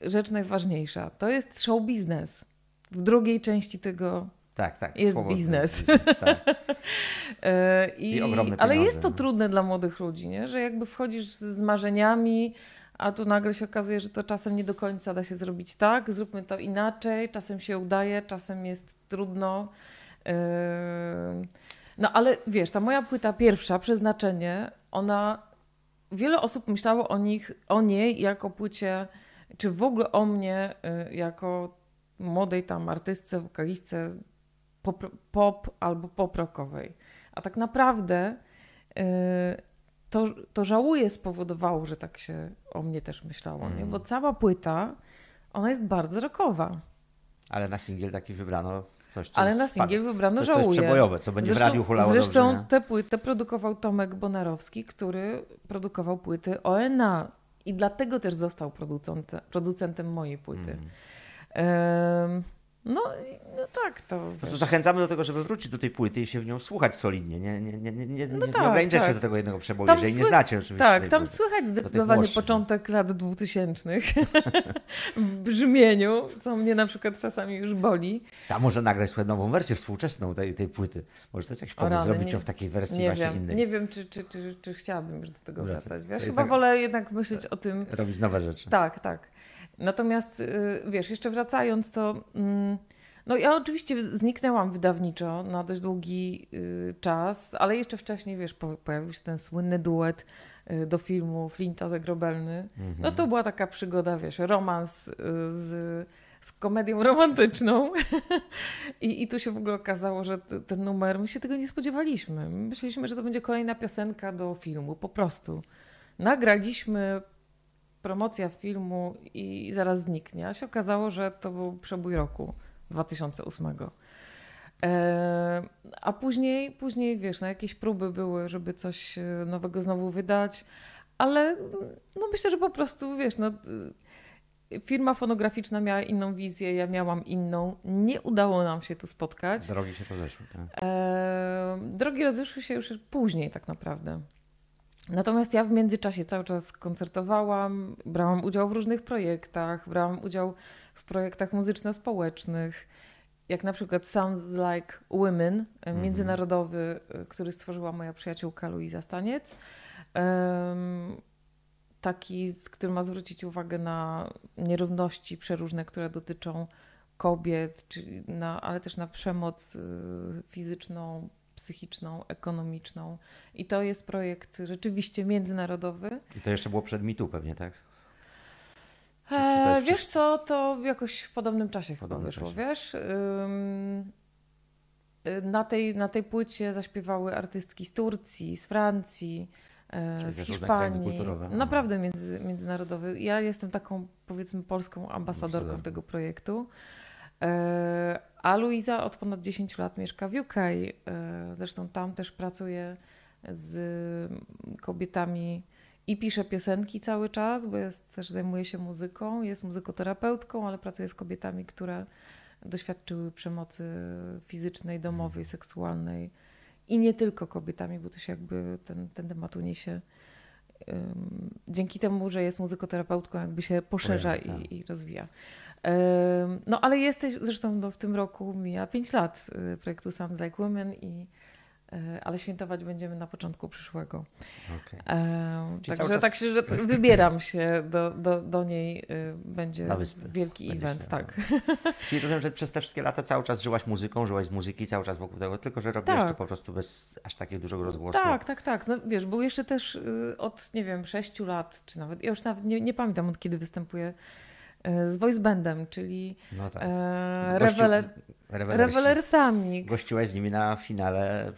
rzecz najważniejsza to jest show biznes. W drugiej części tego tak, tak, jest biznes. biznes tak. I, I ogromne ale jest to trudne dla młodych ludzi, nie? Że jakby wchodzisz z marzeniami, a tu nagle się okazuje, że to czasem nie do końca da się zrobić tak, zróbmy to inaczej, czasem się udaje, czasem jest trudno. No ale wiesz, ta moja płyta pierwsza, Przeznaczenie, ona, wiele osób myślało o nich, o niej jako płycie, czy w ogóle o mnie jako młodej tam artystce, wokalistce pop, pop albo poprockowej. A tak naprawdę yy, to, to żałuję spowodowało, że tak się o mnie też myślało, mm. nie? Bo cała płyta, ona jest bardzo rockowa. Ale na singiel taki wybrano coś, co Ale na singiel spadł. wybrano coś, żałuję. Coś przebojowe, co będzie zresztą, w radiu hulało Zresztą dobrze, tę płytę produkował Tomek Bonarowski, który produkował płyty O N A i dlatego też został producentem, producentem mojej płyty. Mm. No, no tak to. Po prostu zachęcamy do tego, żeby wrócić do tej płyty i się w nią słuchać solidnie. Nie, nie, nie, nie, nie, no tak, nie ograniczać tak. się do tego jednego przeboju, jeżeli sły... nie znacie oczywiście. Tak, tam płyty. Słychać zdecydowanie głoszy, początek nie? lat dwutysięcznych w brzmieniu, co mnie na przykład czasami już boli. Tam może nagrać sobie nową wersję współczesną tej, tej płyty. Może to jest jakiś pomysł, zrobić nie, ją w takiej wersji nie właśnie wiem, innej. Nie wiem, czy, czy, czy, czy chciałabym już do tego wracać. Wiesz? Chyba tak, wolę jednak myśleć o tym. Robić nowe rzeczy. Tak, tak. Natomiast, wiesz, jeszcze wracając, to no ja oczywiście zniknęłam wydawniczo na dość długi czas, ale jeszcze wcześniej, wiesz, pojawił się ten słynny duet do filmu Flinta Zagrobelny. Mm-hmm. No to była taka przygoda, wiesz, romans z, z komedią romantyczną. I, I tu się w ogóle okazało, że t, ten numer, my się tego nie spodziewaliśmy. Myśleliśmy, że to będzie kolejna piosenka do filmu, po prostu. Nagraliśmy... promocja filmu i zaraz zniknie. A się okazało, że to był przebój roku dwa tysiące ósmego. Eee, a później, później wiesz, no jakieś próby były, żeby coś nowego znowu wydać, ale no myślę, że po prostu wiesz, no, firma fonograficzna miała inną wizję, ja miałam inną. Nie udało nam się tu spotkać. Drogi się rozeszły. Tak. Eee, drogi rozeszły się już później tak naprawdę. Natomiast ja w międzyczasie cały czas koncertowałam, brałam udział w różnych projektach, brałam udział w projektach muzyczno-społecznych, jak na przykład Sounds Like Women, mm-hmm. międzynarodowy, który stworzyła moja przyjaciółka Luiza Staniec. Taki, który ma zwrócić uwagę na nierówności przeróżne, które dotyczą kobiet, czyli na, ale też na przemoc fizyczną, psychiczną, ekonomiczną. I to jest projekt rzeczywiście międzynarodowy. I to jeszcze było przed mitu pewnie, tak? Czy, eee, czy wiesz przed... co, to jakoś w podobnym czasie w podobnym chyba wyszło, czasie. wiesz? Ym... Na, tej, na tej płycie zaśpiewały artystki z Turcji, z Francji, Czyli z Hiszpanii. Naprawdę między, międzynarodowy. Ja jestem taką, powiedzmy, polską ambasadorką tego projektu. A Luiza od ponad dziesięciu lat mieszka w U K, zresztą tam też pracuje z kobietami i pisze piosenki cały czas, bo jest, też zajmuje się muzyką, jest muzykoterapeutką, ale pracuje z kobietami, które doświadczyły przemocy fizycznej, domowej, seksualnej i nie tylko kobietami, bo to się jakby ten, ten temat uniesie. Dzięki temu, że jest muzykoterapeutką, jakby się poszerza Pojęta. i, i rozwija. No ale jesteś, zresztą no, w tym roku mija pięć lat projektu Sounds Like Women, i, ale świętować będziemy na początku przyszłego. Okay. E, także czas... tak się, że wybieram się do, do, do niej, będzie wielki będzie event. Tak. Czyli rozumiem, że przez te wszystkie lata cały czas żyłaś muzyką, żyłaś z muzyki, cały czas wokół tego, tylko że robiłaś tak. to po prostu bez aż takiego dużego rozgłosu. Tak, tak, tak. No, wiesz, był jeszcze też od, nie wiem, sześciu lat, czy nawet, ja już nawet nie, nie pamiętam od kiedy występuję z Voice Bandem, czyli no tak. e, Gościu, reweler, rewelersami. Gościłaś z nimi na finale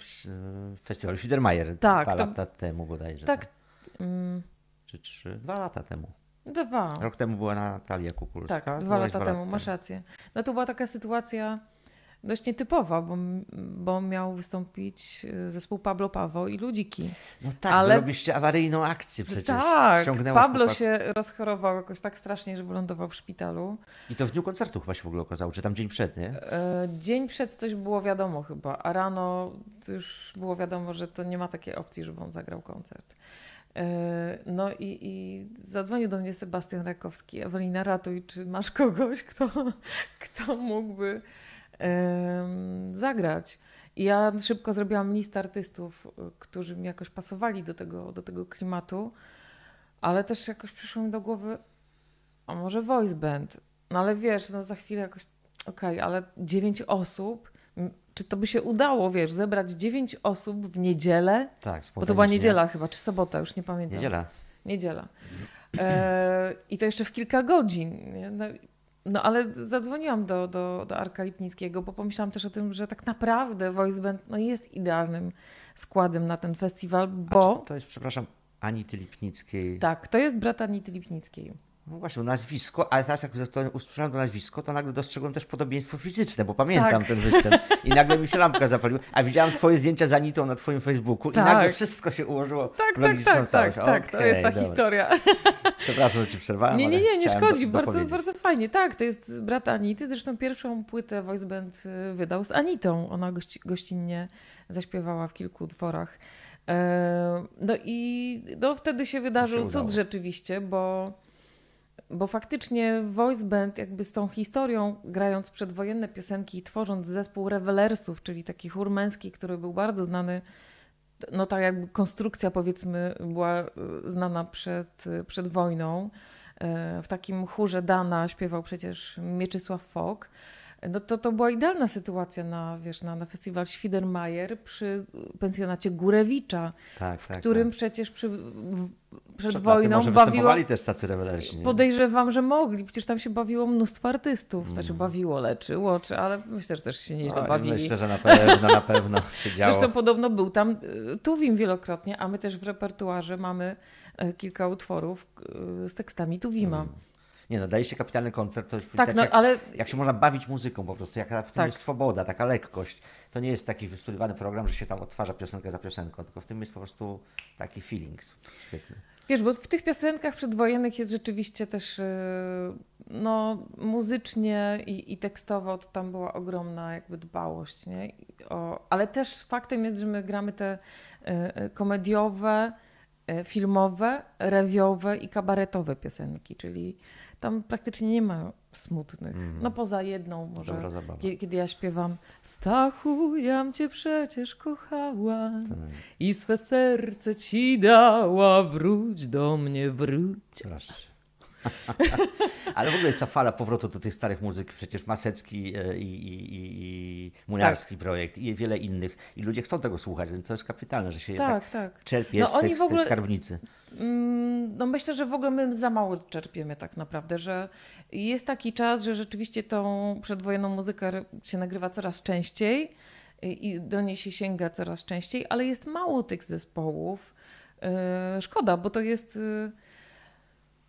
Festiwalu Świdermajer tak, dwa to, lata temu bodajże. Tak. tak. Mm, czy trzy? Dwa lata temu. Dwa. Rok temu była Natalia Kukulska. Tak, dwa lata temu, masz rację. No to była taka sytuacja, dość nietypowa, bo, bo miał wystąpić zespół Pablo Pawo i Ludziki. No tak, ale robiliście awaryjną akcję przecież. Tak, Pablo chłopak... się rozchorował jakoś tak strasznie, że wylądował w szpitalu. I to w dniu koncertu chyba się w ogóle okazało, czy tam dzień przed, nie? E, dzień przed coś było wiadomo chyba, a rano już było wiadomo, że to nie ma takiej opcji, żeby on zagrał koncert. No i, i zadzwonił do mnie Sebastian Rakowski: Ewelina, ratuj, czy masz kogoś, kto, kto mógłby um, zagrać? I ja szybko zrobiłam listę artystów, którzy mi jakoś pasowali do tego, do tego klimatu, ale też jakoś przyszło mi do głowy, a może Voice Band? No ale wiesz, no za chwilę jakoś, okej, okay, ale dziewięć osób... Czy to by się udało, wiesz, zebrać dziewięć osób w niedzielę? Tak, bo to była niedziela chyba, czy sobota, już nie pamiętam. Niedziela. Niedziela. E, I to jeszcze w kilka godzin. No, no ale zadzwoniłam do, do, do Arka Lipnickiego, bo pomyślałam też o tym, że tak naprawdę Voice Band no, jest idealnym składem na ten festiwal, bo... A to jest, przepraszam, Anity Lipnickiej. Tak, to jest brat Anity Lipnickiej. No właśnie, nazwisko, ale teraz jak usłyszałem to nazwisko, to nagle dostrzegłem też podobieństwo fizyczne, bo pamiętam tak. ten występ i nagle mi się lampka zapaliła, a widziałam twoje zdjęcia z Anitą na twoim Facebooku tak. i nagle wszystko się ułożyło. Tak, tak, tak, tak, okay, tak, to jest ta dobra. historia. Przepraszam, że ci przerwałem. Nie, nie, nie, nie szkodzi, do, bardzo, bardzo fajnie. Tak, to jest brat Anity, zresztą pierwszą płytę Voice Band wydał z Anitą, ona gości, gościnnie zaśpiewała w kilku utworach. No i no, wtedy się wydarzył się cud rzeczywiście, bo... Bo faktycznie Voice Band jakby z tą historią, grając przedwojenne piosenki i tworząc zespół rewelersów, czyli taki chór męski, który był bardzo znany, no tak jakby konstrukcja powiedzmy była znana przed, przed wojną. W takim chórze Dana śpiewał przecież Mieczysław Fok. No to, to była idealna sytuacja na, wiesz, na, na festiwal Świdermajer przy pensjonacie Gurewicza, tak, w tak, którym tak. przecież przy, w, przed Przed wojną może bawiło, też tacy rewelacji, podejrzewam, że mogli, przecież tam się bawiło mnóstwo artystów, mm. znaczy bawiło, leczyło, czy, ale myślę, że też się nieźle no, bawili. Myślę, że na pewno, na pewno się działo. Zresztą podobno był tam Tuwim wielokrotnie, a my też w repertuarze mamy kilka utworów z tekstami Tuwima. Mm. Nie no, daliście kapitalny koncert, to tak, tak no, jak, ale... jak się można bawić muzyką po prostu, jaka w tym tak. jest swoboda, taka lekkość. To nie jest taki wystudowany program, że się tam odtwarza piosenkę za piosenką, tylko w tym jest po prostu taki feeling świetny. Wiesz, bo w tych piosenkach przedwojennych jest rzeczywiście też no, muzycznie i, i tekstowo to tam była ogromna jakby dbałość, nie? O, ale też faktem jest, że my gramy te komediowe, filmowe, rewiowe i kabaretowe piosenki, czyli tam praktycznie nie ma smutnych. Mm. No poza jedną może, kiedy ja śpiewam Stachu, jam cię przecież kochałam tak. i swe serce ci dała, wróć do mnie, wróć. Proszę. Ale w ogóle jest ta fala powrotu do tych starych muzyk, przecież Masecki i, i, i, i Munarski tak. projekt i wiele innych i ludzie chcą tego słuchać, więc to jest kapitalne, że się tak, tak, tak. czerpie no z tej te skarbnicy. No myślę, że w ogóle my za mało czerpiemy tak naprawdę, że jest taki czas, że rzeczywiście tą przedwojenną muzykę się nagrywa coraz częściej i do niej się sięga coraz częściej, ale jest mało tych zespołów. Szkoda, bo to jest...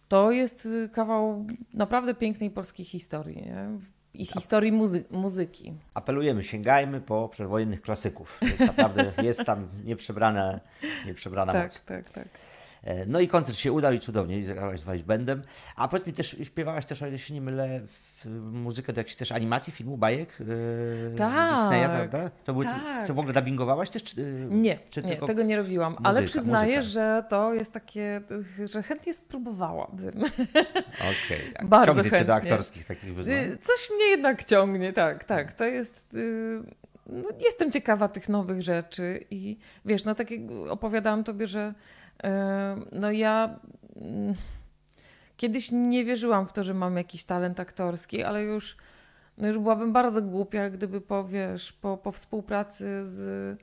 To jest kawał naprawdę pięknej polskiej historii, nie? I historii muzy muzyki. Apelujemy, sięgajmy po przedwojennych klasyków. Jest naprawdę jest tam nieprzebrana, nieprzebrana tak, moc. Tak, tak. No i koncert się udał i cudownie, i zagrałaś z Voice Bandem. A powiedz mi, też śpiewałaś też, o ile się nie mylę, w muzykę do jakiejś też animacji, filmu, bajek yy, tak, Disneya, prawda? To były, tak. To w ogóle dubbingowałaś też? Czy, yy, nie, czy nie, tego nie robiłam, muzyka, ale przyznaję, muzyka. że to jest takie, że chętnie spróbowałabym. Okej, okay. Bardzo ciągnie chętnie. Cię do aktorskich takich wyznań? Coś mnie jednak ciągnie, tak, tak. To jest... Yy, no, jestem ciekawa tych nowych rzeczy i wiesz, no tak jak opowiadałam tobie, że no ja kiedyś nie wierzyłam w to, że mam jakiś talent aktorski, ale już, no już byłabym bardzo głupia, gdyby po, wiesz, po, po współpracy z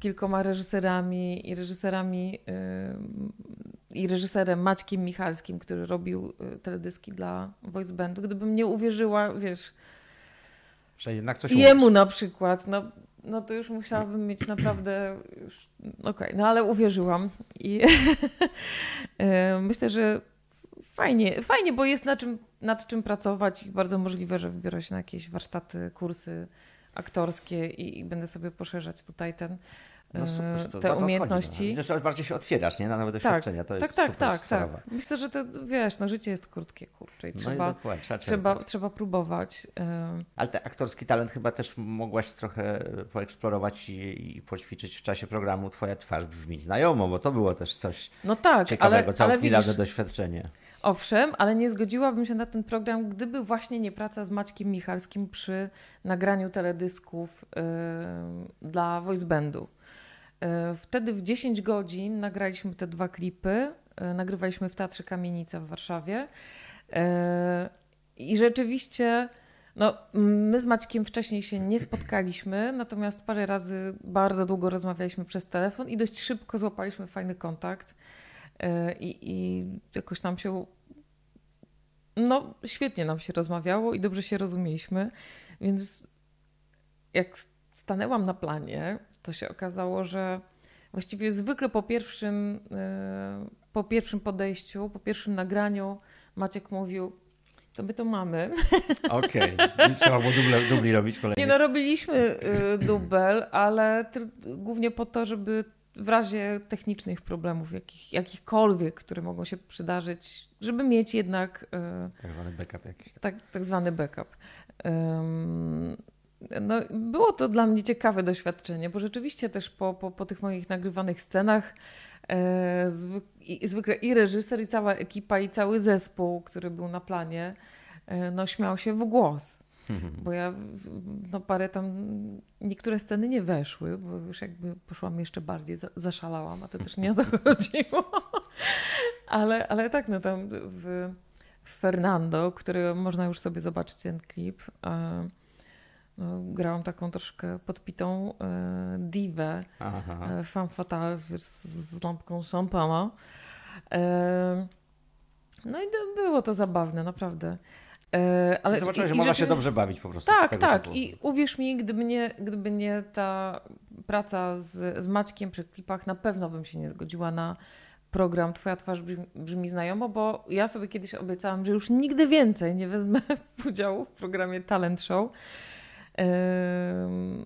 kilkoma reżyserami i reżyserami i reżyserem Maćkiem Michalskim, który robił teledyski dla Voice Bandu, gdybym nie uwierzyła, wiesz, że jednak coś jemu umiesz. Na przykład, no, no to już musiałabym mieć naprawdę... Już... Okej, okay, no ale uwierzyłam i myślę, że Fajnie, fajnie, bo jest na czym, nad czym pracować i bardzo możliwe, że wybiorę się na jakieś warsztaty, kursy aktorskie i, i będę sobie poszerzać tutaj ten, no super, to te umiejętności. Zresztą bardziej się otwierasz, nie? Na nowe doświadczenia. To tak, jest tak, super tak, sprawa. Tak. Myślę, że to, wiesz, no, życie jest krótkie, kurczę, i trzeba, no i trzeba, trzeba, trzeba próbować. Ale ten aktorski talent chyba też mogłaś trochę poeksplorować i, i poćwiczyć w czasie programu Twoja twarz brzmi znajomo, bo to było też coś no tak, ciekawego, ale, całe chwila, że doświadczenie. Owszem, ale nie zgodziłabym się na ten program, gdyby właśnie nie praca z Maćkiem Michalskim przy nagraniu teledysków yy, dla Voice Bandu. Yy, wtedy w dziesięć godzin nagraliśmy te dwa klipy, yy, nagrywaliśmy w Teatrze Kamienica w Warszawie yy, i rzeczywiście no, my z Maćkiem wcześniej się nie spotkaliśmy, natomiast parę razy bardzo długo rozmawialiśmy przez telefon i dość szybko złapaliśmy fajny kontakt. I, i jakoś tam się, no świetnie nam się rozmawiało i dobrze się rozumieliśmy, więc jak stanęłam na planie, to się okazało, że właściwie zwykle po pierwszym, po pierwszym podejściu, po pierwszym nagraniu Maciek mówił, to my to mamy. Okej, okay. Nie trzeba było duble, dubli robić kolejne. Nie no, robiliśmy dubel, ale głównie po to, żeby w razie technicznych problemów, jakich, jakichkolwiek, które mogą się przydarzyć, żeby mieć jednak yy, tak zwany backup jakiś. Tak, tak zwany backup. Yy, no, było to dla mnie ciekawe doświadczenie, bo rzeczywiście też po, po, po tych moich nagrywanych scenach yy, zwyk, i, zwykle i reżyser, i cała ekipa, i cały zespół, który był na planie, yy, no, śmiał się w głos. Bo ja no parę tam, niektóre sceny nie weszły, bo już jakby poszłam jeszcze bardziej, za, zaszalałam, a to też nie o to chodziło. Ale, ale tak, no tam w, w Fernando, który można już sobie zobaczyć ten klip, no, grałam taką troszkę podpitą e, diwę, e, femme fatale z, z lampką szampana. E, no i to, było to zabawne, naprawdę. Ale zobaczyłaś, że można się dobrze bawić po prostu. Tak, tak. Typu. I uwierz mi, gdyby nie, gdyby nie ta praca z, z Maćkiem przy klipach, na pewno bym się nie zgodziła na program Twoja twarz brzmi, brzmi znajomo, bo ja sobie kiedyś obiecałam, że już nigdy więcej nie wezmę udziału w programie Talent Show. Um...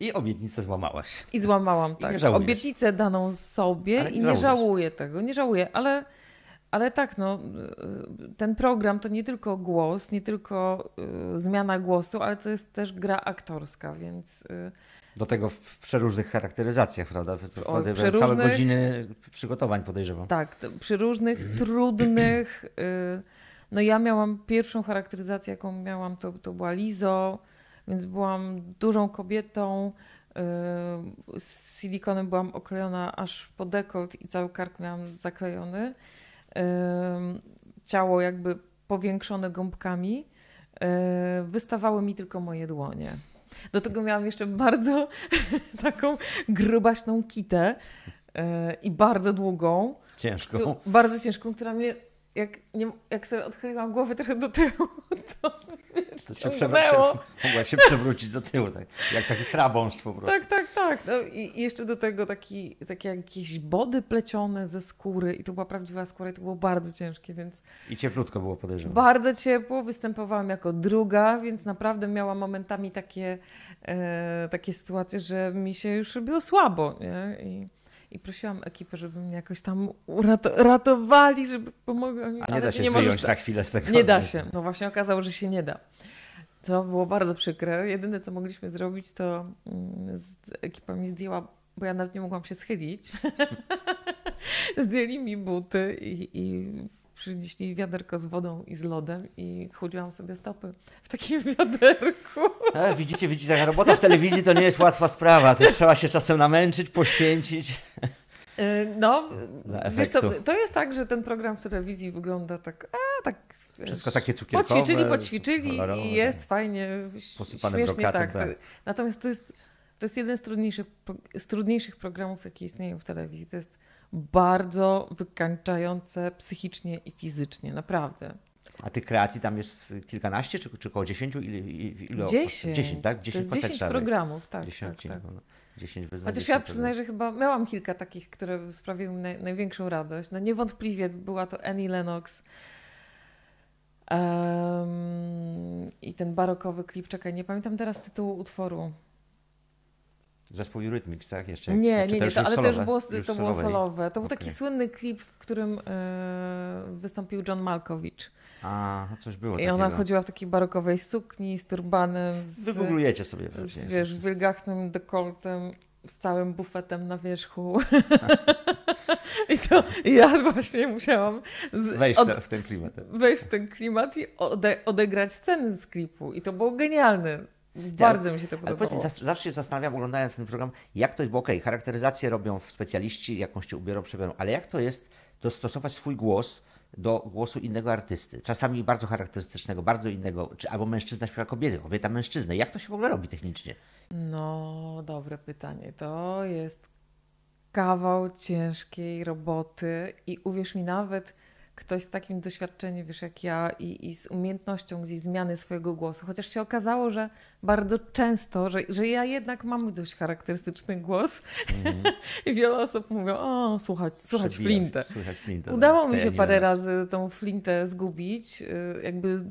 I obietnicę złamałaś. I złamałam, tak. I obietnicę daną sobie ale i nie żałuję tego. Nie żałuję, ale... Ale tak, no, ten program to nie tylko głos, nie tylko y, zmiana głosu, ale to jest też gra aktorska, więc... Y... Do tego w przeróżnych charakteryzacjach, prawda? O, przy różnych... Całe godziny przygotowań podejrzewam. Tak, to przy różnych trudnych... Y... No ja miałam pierwszą charakteryzację, jaką miałam, to, to była Lizo, więc byłam dużą kobietą. Y... Z silikonem byłam oklejona aż po dekolt i cały kark miałam zaklejony. Ciało jakby powiększone gąbkami, wystawały mi tylko moje dłonie. Do tego miałam jeszcze bardzo taką grubaśną kitę i bardzo długą. Ciężką. Tu, bardzo ciężką, która mnie, jak, nie, jak sobie odchyliłam głowę trochę do tyłu, to, to się przewróciło. Mogła się przewrócić do tyłu, tak, jak taki chrabąszcz po prostu. Tak, tak, tak. No i jeszcze do tego taki, takie jakieś body plecione ze skóry i to była prawdziwa skóra i to było bardzo ciężkie, więc... I cieplutko było, podejrzewam. Bardzo ciepło, występowałam jako druga, więc naprawdę miałam momentami takie, e, takie sytuacje, że mi się już robiło słabo, nie? I... I prosiłam ekipę, żeby mnie jakoś tam ratowali, żeby pomogła mi. A nie da się nie wyjąć możesz... na chwilę z tego. Nie da się. No właśnie okazało, że się nie da. Co było bardzo przykre. Jedyne, co mogliśmy zrobić, to ekipa mi zdjęła, bo ja nawet nie mogłam się schylić. Zdjęli mi buty i, i przynieśli wiaderko z wodą i z lodem i chudziłam sobie stopy w takim wiaderku. A, widzicie, widzicie, taka robota w telewizji to nie jest łatwa sprawa. To trzeba się czasem namęczyć, poświęcić. No, wiesz co, to jest tak, że ten program w telewizji wygląda tak, a tak, wiesz, wszystko takie cukierkowe, poćwiczyli, poćwiczyli i jest tak. Fajnie, posypane śmiesznie brokatem, tak. tak. Natomiast to jest, to jest jeden z trudniejszych, z trudniejszych programów, jakie istnieją w telewizji. To jest bardzo wykańczające psychicznie i fizycznie, naprawdę. A tych kreacji tam jest kilkanaście, czy, czy około dziesięciu? Ile, ile, ile dziesięć, dziesięć, tak? dziesięć, to jest dziesięć programów, tak. dziesięć tak, tak. dziesięć wezwań. Chociaż ja przyznaję, że chyba miałam kilka takich, które sprawiły mi naj, największą radość. No niewątpliwie była to Annie Lennox. Um, I ten barokowy klip, czekaj, nie pamiętam teraz tytułu utworu. Zespół Eurythmics, tak? Jeszcze jak nie, nie, nie, to, ale to już było, już to było solowe. To był okay. taki słynny klip, w którym y, wystąpił John Malkovich. A, coś było I takiego. Ona chodziła w takiej barokowej sukni, z turbanem. Z, Wygooglujecie sobie. Z, wiesz, z wilgachnym dekoltem, z całym bufetem na wierzchu. I to ja właśnie musiałam z, wejść od, w ten klimat. Wejść w ten klimat i ode, odegrać sceny z klipu. I to było genialne. Bardzo ja, mi się to podobało. Ale powiedz mi, zawsze się zastanawiam, oglądając ten program, jak to jest, bo okej, okay, charakteryzację robią specjaliści, jakąś cię ubiorą, przebiorą, ale jak to jest dostosować swój głos do głosu innego artysty, czasami bardzo charakterystycznego, bardzo innego, czy albo mężczyzna śpiewa kobiety, kobieta mężczyznę. Jak to się w ogóle robi technicznie? No, dobre pytanie. To jest kawał ciężkiej roboty i uwierz mi, nawet ktoś z takim doświadczeniem, wiesz, jak ja i, i z umiejętnością gdzieś zmiany swojego głosu, chociaż się okazało, że bardzo często, że, że ja jednak mam dość charakterystyczny głos mm-hmm. i wiele osób mówią, o, słuchać, słuchać Flintę. Udało mi się parę razy tą Flintę zgubić, jakby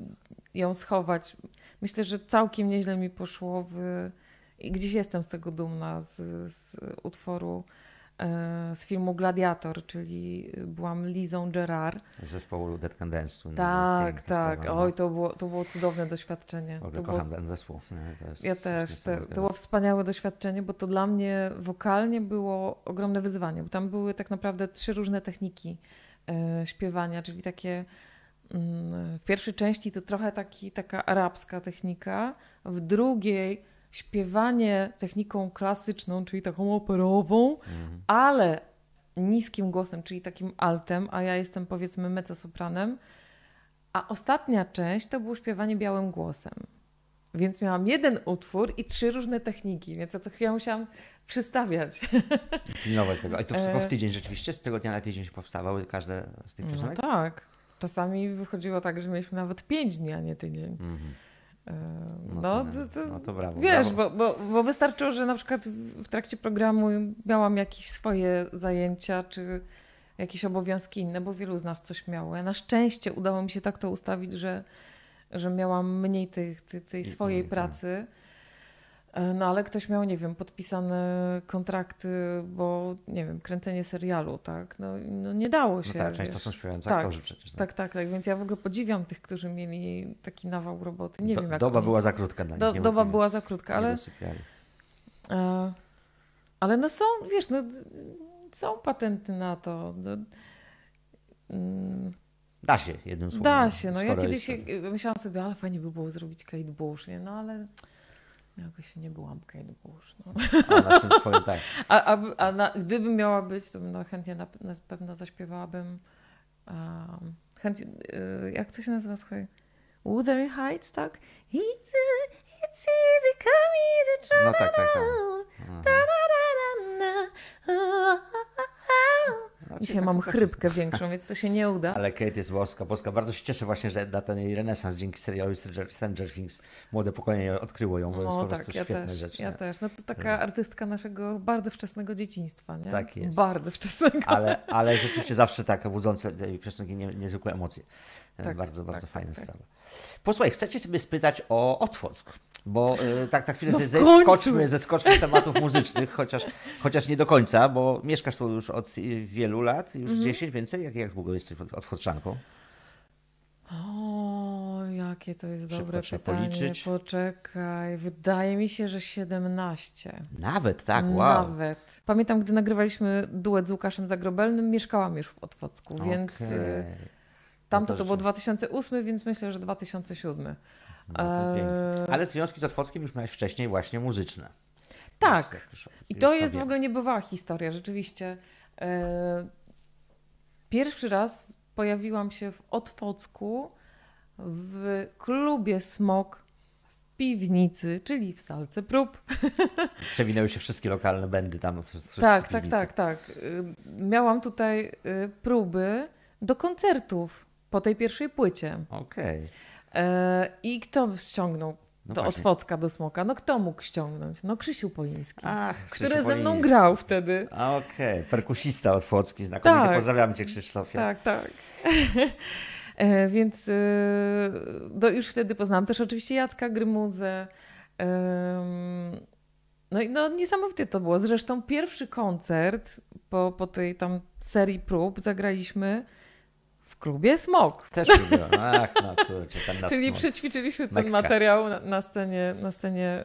ją schować. Myślę, że całkiem nieźle mi poszło w... i gdzieś jestem z tego dumna, z, z utworu, z filmu Gladiator, czyli byłam Lizą Gerard. Z zespołu Dead Can Dance'u. Tak, tak. Sprawa. Oj, to było, to było cudowne doświadczenie. W ogóle to kocham było... ten zespół. To jest ja też. Te, to było wspaniałe doświadczenie, bo to dla mnie wokalnie było ogromne wyzwanie, bo tam były tak naprawdę trzy różne techniki e, śpiewania, czyli takie mm, w pierwszej części to trochę taki, taka arabska technika, w drugiej śpiewanie techniką klasyczną, czyli taką operową, mm. ale niskim głosem, czyli takim altem, a ja jestem, powiedzmy, mezzosopranem. A ostatnia część to było śpiewanie białym głosem. Więc miałam jeden utwór i trzy różne techniki, więc ja co chwilę musiałam przystawiać. Pilnować tego. I to wszystko w tydzień rzeczywiście? Z tego dnia na tydzień się powstawały każde z tych piosenek? No tak. Czasami wychodziło tak, że mieliśmy nawet pięć dni, a nie tydzień. Mm-hmm. No, no, to, to, no to brawo. Wiesz, brawo. Bo, bo, bo wystarczyło, że na przykład w trakcie programu miałam jakieś swoje zajęcia czy jakieś obowiązki inne, bo wielu z nas coś miało. Ja na szczęście udało mi się tak to ustawić, że, że miałam mniej tej, tej, tej swojej pracy. No ale ktoś miał, nie wiem, podpisane kontrakty, bo nie wiem, kręcenie serialu, tak? No, no nie dało się. No tak, często są śpiewający tak, aktorzy przecież. Tak? tak, tak, tak. Więc ja w ogóle podziwiam tych, którzy mieli taki nawał roboty. Nie Do, wiem, jak doba oni... była za krótka dla nich. Do, nie doba była za krótka, ale... E, ale no są, wiesz, no są patenty na to. No, mm. Da się, jednym słowem. Da się. No ja kiedyś się, myślałam sobie, ale fajnie by było zrobić Kate Bush, nie? No ale... Jakoś nie byłam Kate Bush. No. A, tym swoim, tak. a, a, a na, gdybym miała być, to bym no, chętnie na, na pewno zaśpiewałabym. Um, chętnie, y, jak to się nazywa? Słuchaj? Wuthering Heights, tak? It's, a, it's easy, come easy, try. No tak, tak, tak. Dzisiaj mam chrypkę większą, więc to się nie uda. Ale Kate jest boska, boska. Bardzo się cieszę właśnie, że na ten jej renesans dzięki serialowi Stranger Things młode pokolenie odkryło ją, bo o, jest po prostu tak, ja świetna też, rzecz. Ja nie? też. No to taka artystka naszego bardzo wczesnego dzieciństwa, nie? Tak jest. Bardzo wczesnego. Ale, ale rzeczywiście zawsze tak budzące piosenki nie, niezwykłe emocje. Tak, bardzo, bardzo tak, fajna tak, sprawa. Tak. Posłuchaj, chcecie sobie spytać o Otwock, bo yy, tak, tak chwilę no zeskoczmy, zeskoczmy z tematów muzycznych, chociaż, chociaż nie do końca, bo mieszkasz tu już od wielu lat, już mm-hmm. dziesięć więcej. Jak, jak długo jesteś otwoczanką? O, jakie to jest dobre pytanie. Policzyć. Poczekaj, wydaje mi się, że siedemnaście. Nawet, tak, wow. Nawet. Pamiętam, gdy nagrywaliśmy duet z Łukaszem Zagrobelnym, mieszkałam już w Otwocku, okay. więc... Yy, Tamto to było dwa tysiące ósmy, więc myślę, że dwa tysiące siódmy. No ale związki z Otwockiem już miałeś wcześniej właśnie muzyczne. Tak. tak już, już I to, to jest wiem. w ogóle niebywała historia, rzeczywiście. Pierwszy raz pojawiłam się w Otwocku w klubie Smok w piwnicy, czyli w salce prób. Przewinęły się wszystkie lokalne bendy tam. Tak, tak, tak, tak. Miałam tutaj próby do koncertów. Po tej pierwszej płycie. Okej. Okay. I kto ściągnął No do właśnie. Otwocka do Smoka. No kto mógł ściągnąć? No Krzysiu Poliński, Ach, który Krzysiu Poliński. ze mną grał wtedy. Okej, okay. Perkusista otwocki, znakomity. Tak. Pozdrawiam Cię, Krzysztofie. Tak, tak. e, więc e, do, już wtedy poznałam też oczywiście Jacka Grymuzę. E, no i no, niesamowite to było. Zresztą pierwszy koncert po, po tej tam serii prób zagraliśmy w klubie Smok. Też lubiłam. Ach, no kurczę, ten nasz Czyli Smok. Przećwiczyliśmy ten Mekka. materiał na, na scenie, na scenie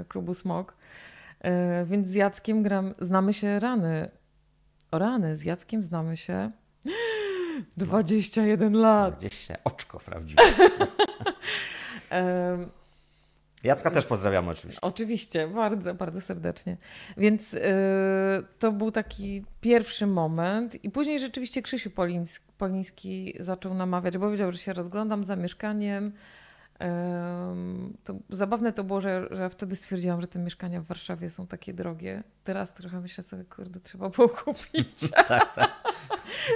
y, klubu Smok. Y, więc z Jackiem gram, znamy się rany. O rany, z Jackiem znamy się dwadzieścia jeden no, lat. dwadzieścia oczko prawdziwe. Jacka też pozdrawiam oczywiście. Oczywiście, bardzo, bardzo serdecznie. Więc yy, to był taki pierwszy moment i później rzeczywiście Krzysiu Poliński, Poliński zaczął namawiać, bo wiedział, że się rozglądam za mieszkaniem. Yy, to, zabawne to było, że, że wtedy stwierdziłam, że te mieszkania w Warszawie są takie drogie. Teraz trochę myślę sobie, kurde, trzeba było kupić. Tak, tak.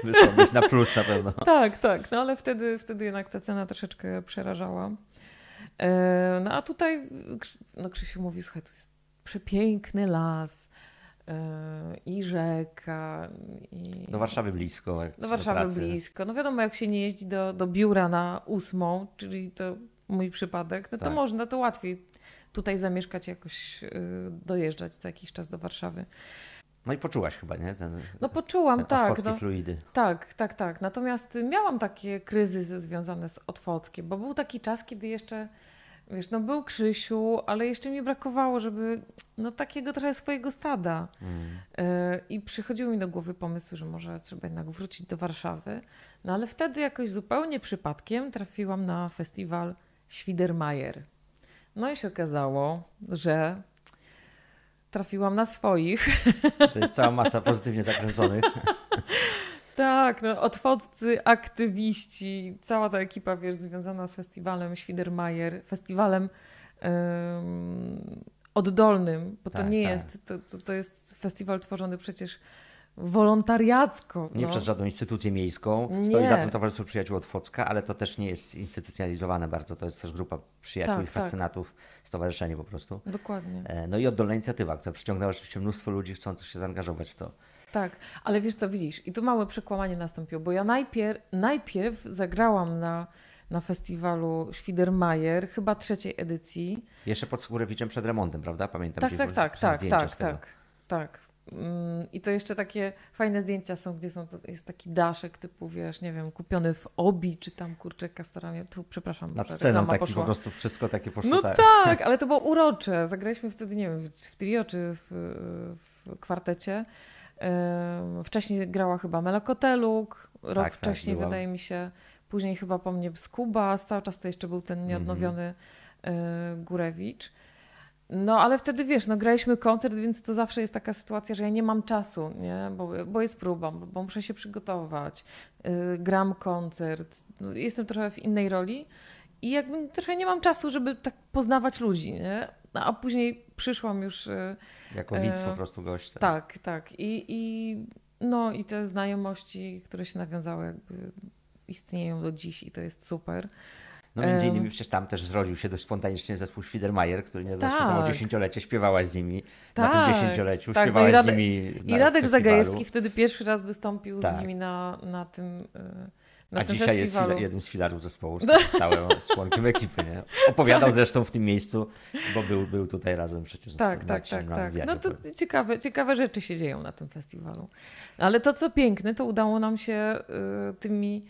Wyszło być na plus na pewno. Tak, tak. No ale wtedy, wtedy jednak ta cena troszeczkę przerażała. No a tutaj no Krzysiu mówi, słuchaj, to jest przepiękny las yy, i rzeka. I... Do Warszawy blisko. Jak do Warszawy do blisko. No wiadomo, jak się nie jeździ do, do biura na ósmą, czyli to mój przypadek, no to tak. można, to łatwiej tutaj zamieszkać, jakoś yy, dojeżdżać co jakiś czas do Warszawy. No i poczułaś chyba, nie? Ten, no poczułam, ten tak. Otwockie no, fluidy. Tak, tak, tak. Natomiast miałam takie kryzysy związane z Otwockiem, bo był taki czas, kiedy jeszcze, wiesz, no był Krzysiu, ale jeszcze mi brakowało, żeby no takiego trochę swojego stada. Mm. Y I przychodziły mi do głowy pomysły, że może trzeba jednak wrócić do Warszawy. No ale wtedy jakoś zupełnie przypadkiem trafiłam na festiwal Świdermajer. No i się okazało, że... trafiłam na swoich. To jest cała masa pozytywnie zakręconych. Tak, no, otwoccy, aktywiści, cała ta ekipa, wiesz, związana z festiwalem Świdermajer, festiwalem um, oddolnym, bo tak, to nie tak. jest, to, to, to jest festiwal tworzony przecież wolontariacko. Nie no. przez żadną instytucję miejską. Nie. Stoi za tym Towarzystwo Przyjaciół Otwocka, ale to też nie jest instytucjonalizowane bardzo. To jest też grupa przyjaciół tak, i fascynatów, tak. stowarzyszenie po prostu. Dokładnie. No i oddolna inicjatywa, która przyciągnęła rzeczywiście mnóstwo ludzi chcących się zaangażować w to. Tak, ale wiesz co, widzisz, i tu małe przekłamanie nastąpiło, bo ja najpierw, najpierw zagrałam na, na festiwalu Świdermajer, chyba trzeciej edycji. Jeszcze pod Gurewiczem przed remontem, prawda? Pamiętam. Tak, tak, tak, tak, tak, tak, tak. I to jeszcze takie fajne zdjęcia są, gdzie są, jest taki daszek typu, wiesz, nie wiem, kupiony w Obi, czy tam kurczę kastorami, tu przepraszam. Nad sceną taki poszła. Po prostu wszystko takie poszło. No tak. tak, ale to było urocze. Zagraliśmy wtedy, nie wiem, w trio czy w, w kwartecie. Wcześniej grała chyba Mela Koteluk, rok tak, wcześniej tak, wydaje mi się. Później chyba po mnie Skuba, cały czas to jeszcze był ten nieodnowiony mm-hmm. Gurewicz. No ale wtedy wiesz, no graliśmy koncert, więc to zawsze jest taka sytuacja, że ja nie mam czasu, nie? Bo, bo jest próba, bo muszę się przygotować, yy, gram koncert, no, jestem trochę w innej roli i jakby trochę nie mam czasu, żeby tak poznawać ludzi, nie? No, a później przyszłam już... Yy, jako widz yy, po prostu gość. Tak, tak. tak. I, i, no, i te znajomości, które się nawiązały, jakby istnieją do dziś i to jest super. No między innymi przecież tam też zrodził się dość spontanicznie zespół Świdermajer, który nie zaświatował tak. dziesięciolecie, śpiewałaś z nimi tak. na tym dziesięcioleciu, tak, śpiewałaś no z nimi na I Radek Zagajewski wtedy pierwszy raz wystąpił tak. z nimi na, na tym na A tym dzisiaj festiwalu. Jest jednym z filarów zespołu, stałym członkiem ekipy. Nie? Opowiadał tak. zresztą w tym miejscu, bo był, był tutaj razem przecież tak, z tak, tak, tak. No to powiem. ciekawe, ciekawe rzeczy się dzieją na tym festiwalu. Ale to co piękne, to udało nam się y, tymi,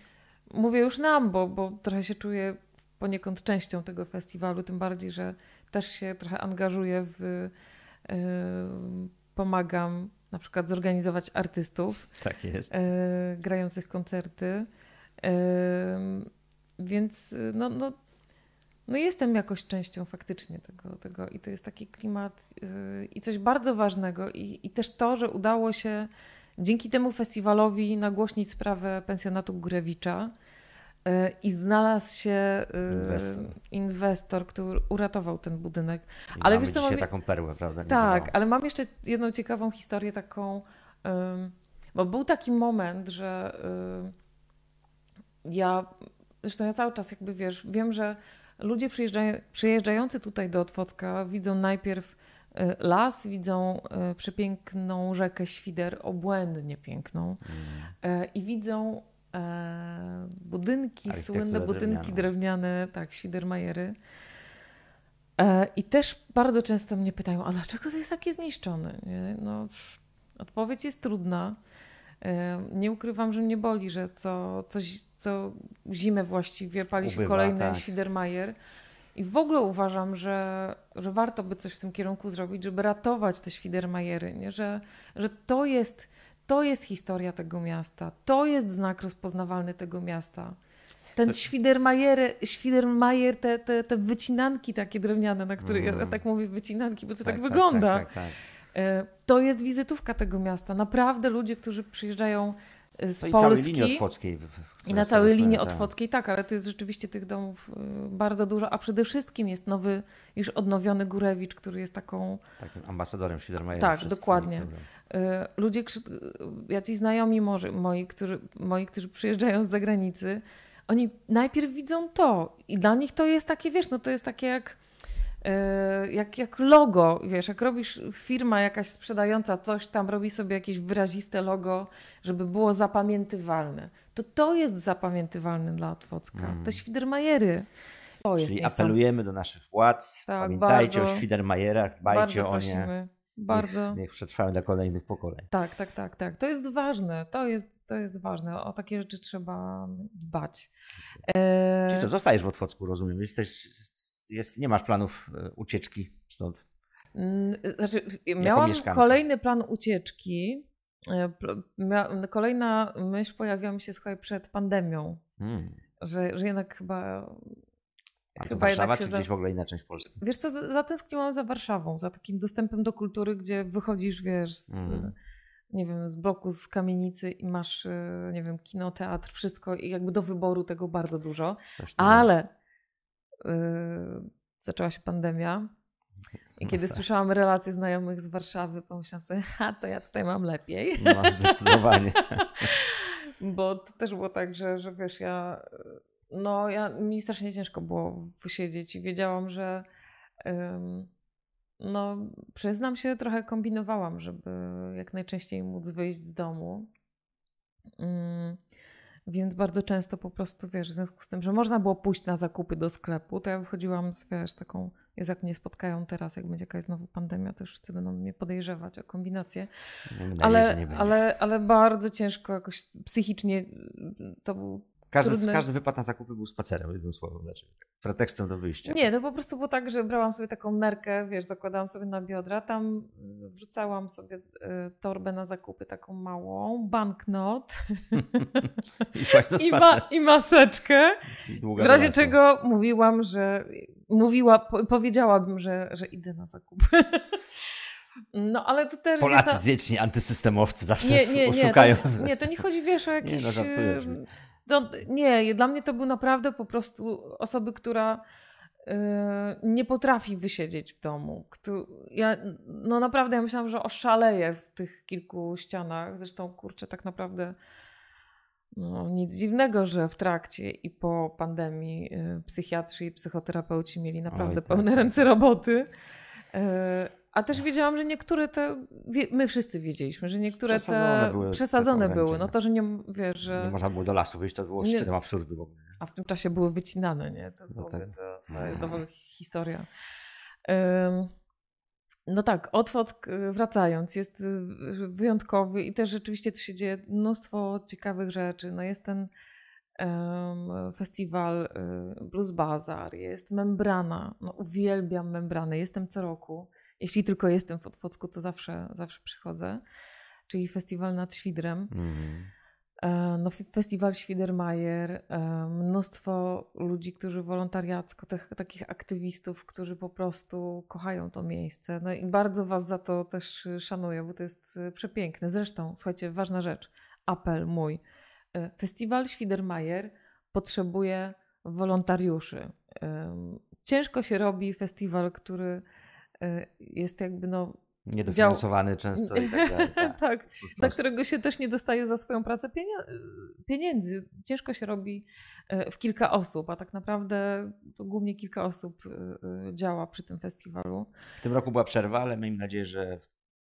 mówię już nam, bo, bo trochę się czuję poniekąd częścią tego festiwalu, tym bardziej, że też się trochę angażuję w... Yy, pomagam na przykład zorganizować artystów. Tak jest. Yy, grających koncerty. Yy, więc no, no, no jestem jakoś częścią faktycznie tego, tego i to jest taki klimat yy, i coś bardzo ważnego i, i też to, że udało się dzięki temu festiwalowi nagłośnić sprawę pensjonatu Gurewicza. I znalazł się inwestor, inwestor który uratował ten budynek. I ale wiesz co, mam... taką perłę, prawda? Nie tak, wiadomo. Ale mam jeszcze jedną ciekawą historię taką, bo był taki moment, że ja, zresztą ja cały czas jakby wiesz, wiem, że ludzie przyjeżdżają, przyjeżdżający tutaj do Otwocka widzą najpierw las, widzą przepiękną rzekę Świder, obłędnie piękną mm. i widzą budynki, słynne budynki drewniane, tak, Świdermajery. I też bardzo często mnie pytają, a dlaczego to jest takie zniszczone? Nie? No, odpowiedź jest trudna. Nie ukrywam, że mnie boli, że co, co, co zimę właściwie pali się ubywa, kolejny tak. Świdermajer. I w ogóle uważam, że, że warto by coś w tym kierunku zrobić, żeby ratować te Świdermajery, nie? Że, że to jest, to jest historia tego miasta, to jest znak rozpoznawalny tego miasta. Ten Świdermajer, Świdermajer te, te, te wycinanki takie drewniane, na których mm. ja tak mówię wycinanki, bo to tak, tak wygląda. Tak, tak, tak, tak. To jest wizytówka tego miasta. Naprawdę ludzie, którzy przyjeżdżają z to Polski. I na całej linii otwockiej. I na całej linii otwockiej, tak, ale tu jest rzeczywiście tych domów bardzo dużo, a przede wszystkim jest nowy, już odnowiony Gurewicz, który jest taką... Takim ambasadorem Świdermajera. Tak, dokładnie. Ludzie, jacyś znajomi może, moi, którzy, moi, którzy przyjeżdżają z zagranicy, oni najpierw widzą to i dla nich to jest takie, wiesz, no to jest takie jak, jak, jak logo, wiesz, jak robisz firma jakaś sprzedająca coś tam, robi sobie jakieś wyraziste logo, żeby było zapamiętywalne. To to jest zapamiętywalne dla Otwocka, mm. te Świdermajery. To Czyli jest apelujemy do naszych władz, tak, pamiętajcie bardzo, o Świdermajerach, dbajcie o nie. Bardzo. Niech, niech przetrwają dla kolejnych pokoleń. Tak, tak, tak, tak. To jest ważne. To jest, to jest ważne. O takie rzeczy trzeba dbać. E... Czyli co, zostajesz w Otwocku, rozumiem. Jesteś, jest, nie masz planów ucieczki stąd? Znaczy, miałam kolejny plan ucieczki. Kolejna myśl pojawiła mi się, słuchaj, przed pandemią. Hmm. Że, że jednak chyba... A to chyba Warszawa, czy gdzieś za... w ogóle inaczej w Polsce? Wiesz co, zatęskniłam za Warszawą, za takim dostępem do kultury, gdzie wychodzisz, wiesz, z, mm. nie wiem, z bloku, z kamienicy i masz, nie wiem, kino, teatr, wszystko i jakby do wyboru tego bardzo dużo. Ale yy, zaczęła się pandemia i kiedy no słyszałam tak. relacje znajomych z Warszawy, pomyślałam sobie, ha, to ja tutaj mam lepiej. No, zdecydowanie. Bo to też było tak, że, że wiesz, ja... No, ja, mi strasznie ciężko było wysiedzieć i wiedziałam, że ym, no, przyznam się, trochę kombinowałam, żeby jak najczęściej móc wyjść z domu. Ym, więc bardzo często po prostu, wiesz, w związku z tym, że można było pójść na zakupy do sklepu, to ja wychodziłam z, wiesz, taką, jest jak mnie spotkają teraz, jak będzie jakaś znowu pandemia, to już wszyscy będą mnie podejrzewać o kombinację. Ale, ale, ale bardzo ciężko jakoś psychicznie to był Każdy, każdy wypad na zakupy był spacerem, jednym słowem, znaczy pretekstem do wyjścia. Nie, to po prostu było tak, że brałam sobie taką nerkę, wiesz, zakładałam sobie na biodra, tam wrzucałam sobie torbę na zakupy taką małą, banknot i, i, ma, i maseczkę. I w razie czego mówiłam, że mówiła, powiedziałabym, że, że idę na zakupy. No, ale to też Polacy na... wieczni antysystemowcy zawsze nie, nie, oszukają. Nie, to, nie, to nie chodzi, wiesz, o jakieś... Nie, no, żartujesz. To, nie, dla mnie to był naprawdę po prostu osoby, która y, nie potrafi wysiedzieć w domu. Któ- ja, no naprawdę ja myślałam, że oszaleję w tych kilku ścianach. Zresztą kurczę, tak naprawdę no, nic dziwnego, że w trakcie i po pandemii y, psychiatrzy i psychoterapeuci mieli naprawdę Oj, pełne tak. ręce roboty. Y, A też wiedziałam, że niektóre te, my wszyscy wiedzieliśmy, że niektóre przesadzone te były, przesadzone były. No to, że nie, wiesz, że... nie można było do lasu wyjść, to było szczytem absurdu. A w tym czasie były wycinane, nie? To, no tak. to, to jest dowolna historia. No tak, Otwock, wracając, jest wyjątkowy i też rzeczywiście tu się dzieje mnóstwo ciekawych rzeczy. No jest ten festiwal Blues Bazar, jest Membrana. No uwielbiam Membranę, jestem co roku. Jeśli tylko jestem w Otwocku, to zawsze, zawsze przychodzę. Czyli festiwal nad Świdrem. Mm-hmm. No, festiwal Świdermajer, mnóstwo ludzi, którzy wolontariacko, tych, takich aktywistów, którzy po prostu kochają to miejsce. No i bardzo was za to też szanuję, bo to jest przepiękne. Zresztą, słuchajcie, ważna rzecz, apel mój. Festiwal Świdermajer potrzebuje wolontariuszy. Ciężko się robi festiwal, który... jest jakby no Niedofinansowany dział. Często i tak dalej. Tak, tak dla którego się też nie dostaje za swoją pracę pieniędzy. Ciężko się robi w kilka osób, a tak naprawdę to głównie kilka osób działa przy tym festiwalu. W tym roku była przerwa, ale miejmy nadzieję, że w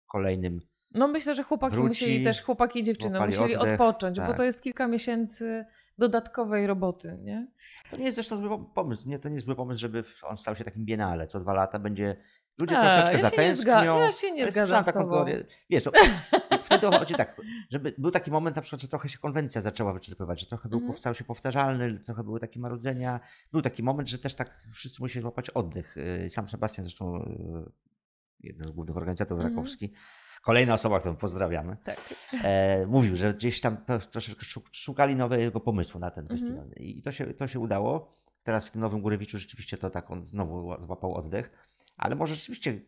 kolejnym No myślę, że chłopaki wróci, musieli też, chłopaki i dziewczyny musieli oddech, odpocząć, tak. bo to jest kilka miesięcy dodatkowej roboty. Nie? To nie jest zresztą zły pomysł, nie? To nie jest zły pomysł, żeby on stał się takim biennale. Co dwa lata będzie... Ludzie A, troszeczkę ja zatęsknią. Ja się nie zgadzam z tobą. Wiesz, wtedy chodzi tak, żeby był taki moment na przykład, że trochę się konwencja zaczęła wyczerpywać, że trochę był mm. powstał się powtarzalny, trochę były takie marudzenia. Był taki moment, że też tak wszyscy musieli złapać oddech. Sam Sebastian zresztą, jeden z głównych organizatorów mm. Rakowski, kolejna osoba, którą pozdrawiamy, tak. e, mówił, że gdzieś tam troszeczkę szukali nowego pomysłu na ten festiwal. Mm. I to się, to się udało. Teraz w tym nowym Gurewiczu rzeczywiście to tak on znowu złapał oddech. Ale może rzeczywiście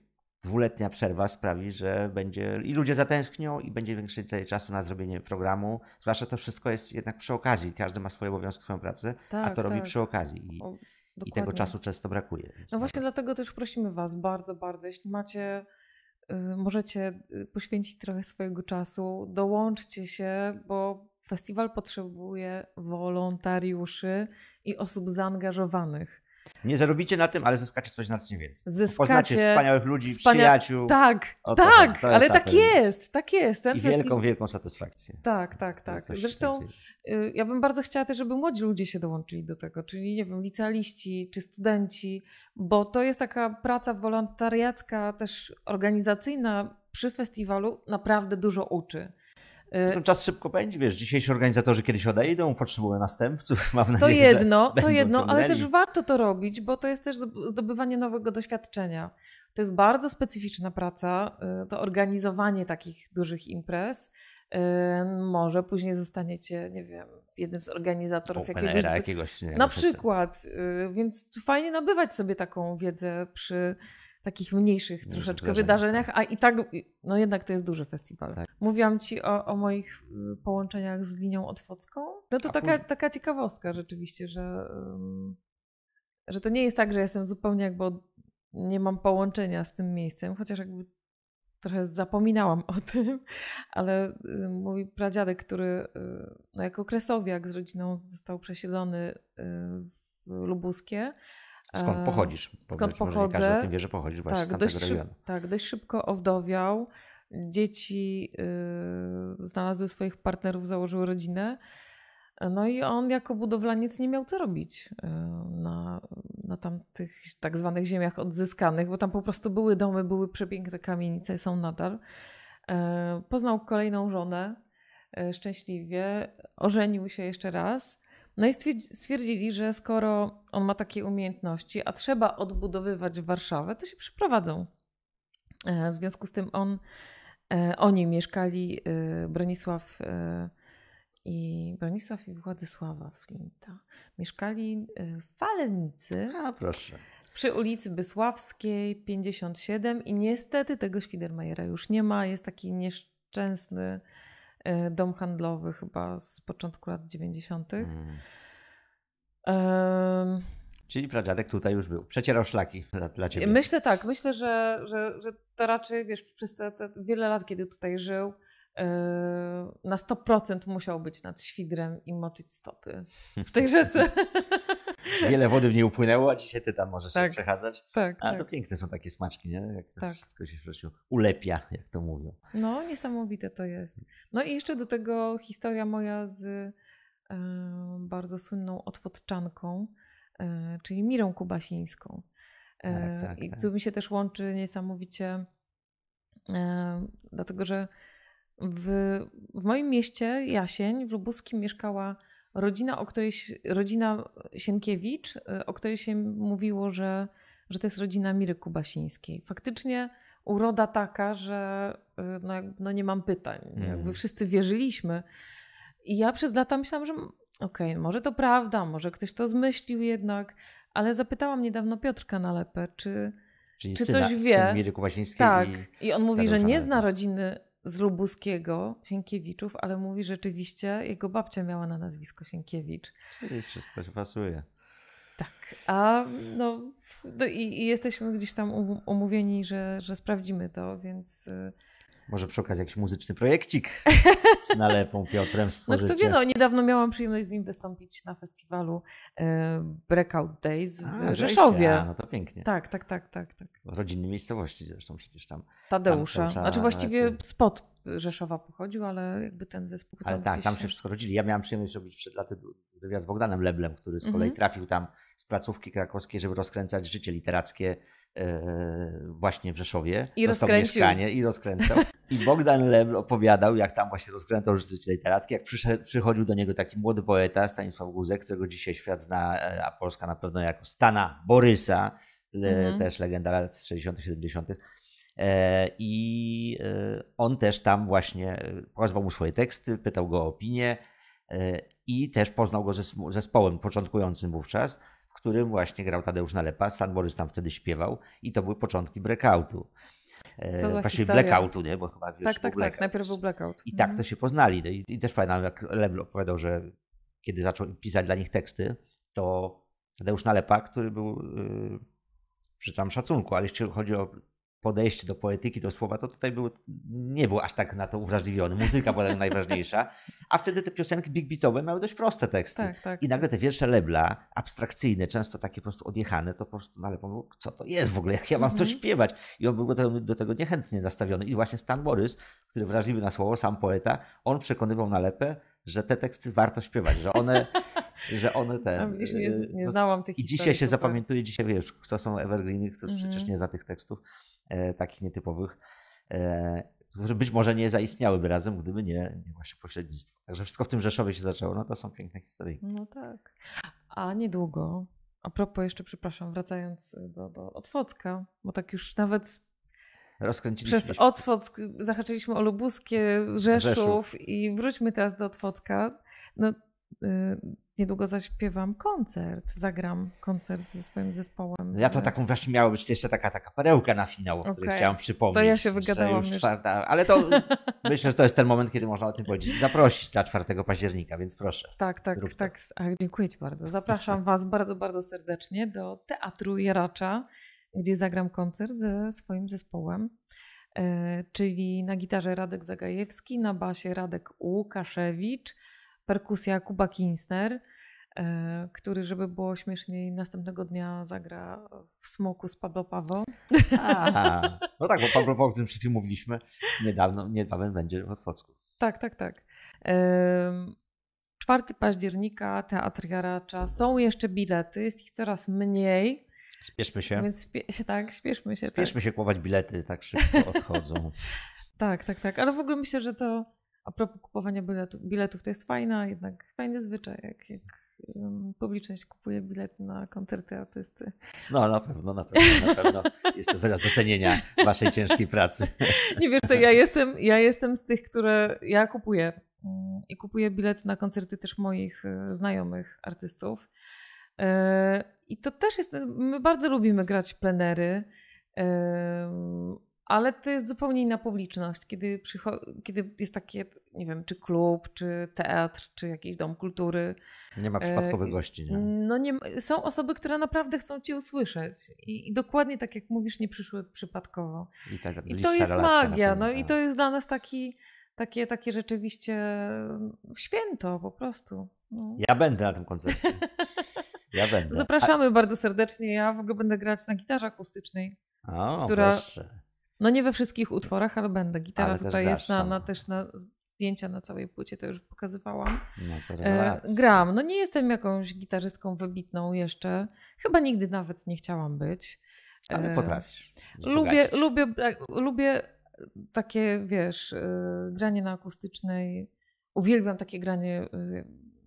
dwuletnia przerwa sprawi, że będzie i ludzie zatęsknią i będzie więcej czasu na zrobienie programu. Zwłaszcza to wszystko jest jednak przy okazji. Każdy ma swoje obowiązki, swoją pracę, tak, a to tak. robi przy okazji. I, o, i tego czasu często brakuje. No właśnie tak. dlatego też prosimy was bardzo, bardzo. Jeśli macie, y, możecie poświęcić trochę swojego czasu, dołączcie się, bo festiwal potrzebuje wolontariuszy i osób zaangażowanych. Nie zarobicie na tym, ale zyskacie coś znacznie więcej. Zyskacie Poznacie wspaniałych ludzi, wspania... przyjaciół. Tak, Oto, tak, ale jest tak jest, tak jest. Ten I wielką, festiwal... wielką satysfakcję. Tak, tak, tak. Zresztą ja bym bardzo chciała też, żeby młodzi ludzie się dołączyli do tego, czyli nie wiem, licealiści czy studenci, bo to jest taka praca wolontariacka, też organizacyjna przy festiwalu naprawdę dużo uczy. Ten czas szybko pędzi, wiesz, dzisiejsi organizatorzy kiedyś odejdą, potrzebują następców, mam nadzieję, to jedno, że to jedno, ciągnęli. Ale też warto to robić, bo to jest też zdobywanie nowego doświadczenia. To jest bardzo specyficzna praca, to organizowanie takich dużych imprez. Może później zostaniecie, nie wiem, jednym z organizatorów jakiegoś, jakiegoś nie na przykład, ten. Więc fajnie nabywać sobie taką wiedzę przy takich mniejszych troszeczkę wydarzeniach, a i tak, no jednak to jest duży festiwal. Tak. Mówiłam ci o, o moich połączeniach z linią otwocką. No to taka, później... taka ciekawostka rzeczywiście, że, że to nie jest tak, że jestem zupełnie jakby, nie mam połączenia z tym miejscem, chociaż jakby trochę zapominałam o tym, ale mój pradziadek, który no jako kresowiak z rodziną został przesiedlony w Lubuskie, skąd pochodzisz? Skąd pochodzę? Każdy o tym wie, że pochodzisz właśnie tak, z tamtego dość regionu. Szyb, tak, dość szybko owdowiał. Dzieci yy, znalazły swoich partnerów, założyły rodzinę. No i on jako budowlaniec nie miał co robić yy, na, na tamtych tak zwanych ziemiach odzyskanych, bo tam po prostu były domy, były przepiękne kamienice, są nadal. Yy, poznał kolejną żonę yy, szczęśliwie, ożenił się jeszcze raz. No i stwierdzili, że skoro on ma takie umiejętności, a trzeba odbudowywać Warszawę, to się przeprowadzą. W związku z tym on, oni mieszkali, Bronisław i Bronisław i Władysława Flinta, mieszkali w Falenicy. A proszę. Przy ulicy Bysławskiej pięćdziesiąt siedem i niestety tego Świdermajera już nie ma. Jest taki nieszczęsny dom handlowy chyba z początku lat dziewięćdziesiątych. Hmm. Um, Czyli pradziadek tutaj już był. Przecierał szlaki dla, dla ciebie. Myślę tak. Myślę, że, że, że to raczej wiesz, przez te, te wiele lat, kiedy tutaj żył, yy, na sto procent musiał być nad Świdrem i moczyć stopy w tej rzece. Wiele wody w niej upłynęło, a dzisiaj ty tam możesz tak, się przechadzać. Tak, a tak. To piękne są takie smaczki, nie? Jak to tak. wszystko się w życiu ulepia, jak to mówią. No, niesamowite to jest. No i jeszcze do tego historia moja z y, bardzo słynną otwoczanką, y, czyli Mirą Kubasińską. Tak, tak, y, tak. I tu mi się też łączy niesamowicie, y, dlatego że w, w moim mieście Jasień, w Lubuskim mieszkała rodzina, o której, rodzina Sienkiewicz, o której się mówiło, że, że to jest rodzina Miry Kubasińskiej. Faktycznie uroda taka, że no, no nie mam pytań. Mm. Jakby wszyscy wierzyliśmy. I ja przez lata myślałam, że okej, okay, może to prawda, może ktoś to zmyślił jednak, ale zapytałam niedawno Piotrka Nalepę, czy, czy syna, coś wie. Syn Miry Kubasińskiej. Tak. I, I on mówi, że nie zna rodziny z Lubuskiego, Sienkiewiczów, ale mówi rzeczywiście, jego babcia miała na nazwisko Sienkiewicz. Czyli wszystko się pasuje. Tak, a no, no i, i jesteśmy gdzieś tam umówieni, że, że sprawdzimy to, więc... Może przy okazji jakiś muzyczny projekcik z nalepą Piotrem stworzycie. No kto wie, no niedawno miałam przyjemność z nim wystąpić na festiwalu Breakout Days w A, Rzeszowie. A, no to pięknie. Tak, tak, tak, tak, tak. Rodzinnej miejscowości zresztą przecież tam. Tadeusza. Tam, tam znaczy właściwie spod Rzeszowa pochodził, ale jakby ten zespół tam ale tak, tam się nie... wszystko rodzili. Ja miałam przyjemność robić przed laty wywiad z Bogdanem Leblem, który z kolei mhm. trafił tam z placówki krakowskiej, żeby rozkręcać życie literackie właśnie w Rzeszowie. I rozkręcił. I rozkręcał. I Bogdan Lebl opowiadał, jak tam właśnie rozkręcał życie literackie, jak przychodził do niego taki młody poeta, Stanisław Guzek, którego dzisiaj świat zna, a Polska na pewno jako Stana Borysa, mhm. też legenda lat sześćdziesiątych siedemdziesiątych I on też tam właśnie pokazywał mu swoje teksty, pytał go o opinię i też poznał go zespołem początkującym wówczas, w którym właśnie grał Tadeusz Nalepa, Stan Borys tam wtedy śpiewał i to były początki breakoutu. Co za Właściwie historia. blackoutu, nie? Bo chyba tak, tak, tak, blackout. Najpierw był blackout. I mhm. tak to się poznali. No i, I też pamiętam, jak Lebl opowiadał, że kiedy zaczął pisać dla nich teksty, to Tadeusz Nalepa, który był yy, przy całym szacunku, ale jeśli chodzi o podejście do poetyki, do słowa, to tutaj był, nie był aż tak na to uwrażliwiony. Muzyka była najważniejsza. A wtedy te piosenki big beatowe miały dość proste teksty. Tak, tak. I nagle te wiersze Lebla, abstrakcyjne, często takie po prostu odjechane, to po prostu, no ale pomyślał, co to jest w ogóle, jak ja mam to śpiewać? I on był do tego, do tego niechętnie nastawiony. I właśnie Stan Borys, który wrażliwy na słowo, sam poeta, on przekonywał Nalepę, że te teksty warto śpiewać, że one... że one ten... Widzisz, nie, nie znałam tych I historii, dzisiaj się super. zapamiętuje, dzisiaj wiesz, kto są evergreeny, kto mhm. przecież nie za tych tekstów e, takich nietypowych, e, które być może nie zaistniałyby razem, gdyby nie, nie właśnie pośrednictwo. Także wszystko w tym Rzeszowie się zaczęło, no to są piękne historie. No tak. A niedługo, a propos jeszcze, przepraszam, wracając do, do Otwocka, bo tak już nawet... Przez Otwock zahaczyliśmy o Lubuskie, Rzeszów, Rzeszów i wróćmy teraz do Otwocka. No, y, niedługo zaśpiewam koncert, zagram koncert ze swoim zespołem. Ja to taką właśnie miała być jeszcze taka, taka perełka na finał, o okay. której chciałam przypomnieć. To ja się wygadałam już. Czwarta, ale to myślę, że to jest ten moment, kiedy można o tym powiedzieć. Zaprosić na czwartego października, więc proszę. Tak, tak, zrób tak. To. Ach, dziękuję ci bardzo. Zapraszam was bardzo, bardzo serdecznie do Teatru Jaracza, gdzie zagram koncert ze swoim zespołem, czyli na gitarze Radek Zagajewski, na basie Radek Łukaszewicz, perkusja Kuba Kinsner, który, żeby było śmieszniej, następnego dnia zagra w Smoku z Pablo Pawą. A, no tak, bo Pablo Pawą, o którym przed chwilą mówiliśmy, niedawno, niedawno będzie w Otwocku. Tak, tak, tak. czwartego października, Teatr Jaracza. Są jeszcze bilety, jest ich coraz mniej. Spieszmy się. Więc spie- tak, spieszmy się. Spieszmy tak. się kupować bilety, tak szybko odchodzą. tak, tak, tak. Ale w ogóle myślę, że to a propos kupowania biletów, biletów to jest fajna, jednak fajny zwyczaj, jak, jak um, publiczność kupuje bilety na koncerty artysty. No na pewno, na pewno, na pewno. Jest to wyraz docenienia waszej ciężkiej pracy. Nie wiesz co, ja jestem, ja jestem z tych, które ja kupuję. I kupuję bilety na koncerty też moich znajomych artystów. I to też jest, my bardzo lubimy grać plenery, ale to jest zupełnie inna publiczność, kiedy, przycho- kiedy jest takie, nie wiem, czy klub, czy teatr, czy jakiś dom kultury. Nie ma przypadkowych gości, nie? No nie ma, są osoby, które naprawdę chcą cię usłyszeć i, i dokładnie tak jak mówisz, nie przyszły przypadkowo. I, tak, I to jest magia, no i to jest dla nas taki, takie, takie rzeczywiście święto po prostu. No. Ja będę na tym koncercie. Ja będę. Zapraszamy A... bardzo serdecznie. Ja w ogóle będę grać na gitarze akustycznej. O, która... proszę. No nie we wszystkich utworach, ale będę. Gitara ale tutaj jest na, na też na zdjęcia na całej płycie, to już pokazywałam. No to e, gram. No nie jestem jakąś gitarzystką wybitną jeszcze. Chyba nigdy nawet nie chciałam być. Ale potrafisz. E, lubię, lubię, lubię takie, wiesz, granie na akustycznej. Uwielbiam takie granie...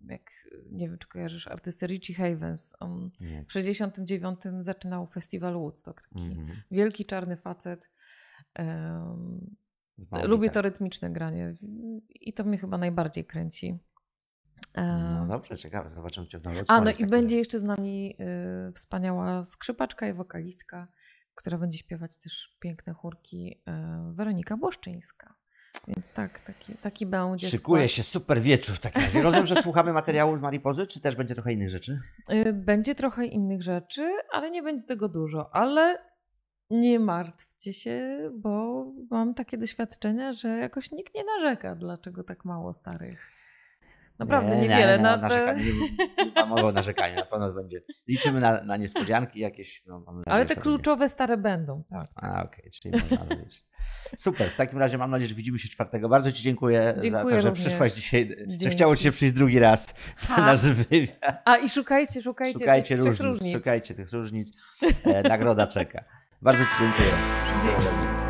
Jak nie wiem, czy kojarzysz artystę Richie Havens. On nie. w sześćdziesiątym dziewiątym zaczynał festiwal Woodstock. Taki mm-hmm. wielki, czarny facet. Um, Bobby, lubię tak. to rytmiczne granie i to mnie chyba najbardziej kręci. Um, no dobrze, ciekawe. Zobaczymy cię w nocy. A no i będzie jeszcze z nami y, wspaniała skrzypaczka i wokalistka, która będzie śpiewać też piękne chórki, y, Weronika Błoszczyńska. Więc tak, taki, taki będzie. Szykuje skład. Się super wieczór w takim razie. Rozumiem, że słuchamy materiału z Mariposy, czy też będzie trochę innych rzeczy? Będzie trochę innych rzeczy, ale nie będzie tego dużo. Ale nie martwcie się, bo mam takie doświadczenia, że jakoś nikt nie narzeka, dlaczego tak mało starych. Naprawdę nie, niewiele. Nie, na na, te... nie ma mowy o narzekaniu, na pewno będzie. Liczymy na, na niespodzianki jakieś. No, mam nadzieję, ale te kluczowe będzie. Stare będą. Tak. A okej, okay, czyli można wiedzieć. Super, w takim razie mam nadzieję, że widzimy się czwartego. Bardzo Ci dziękuję, dziękuję za to, że również. Przyszłaś dzisiaj, dzięki. Że chciało Ci się przyjść drugi raz ha. na żywy wywiad. A i szukajcie, szukajcie, szukajcie tych różnic, różnic. Szukajcie tych różnic. Nagroda czeka. Bardzo Ci dziękuję. Dzięki.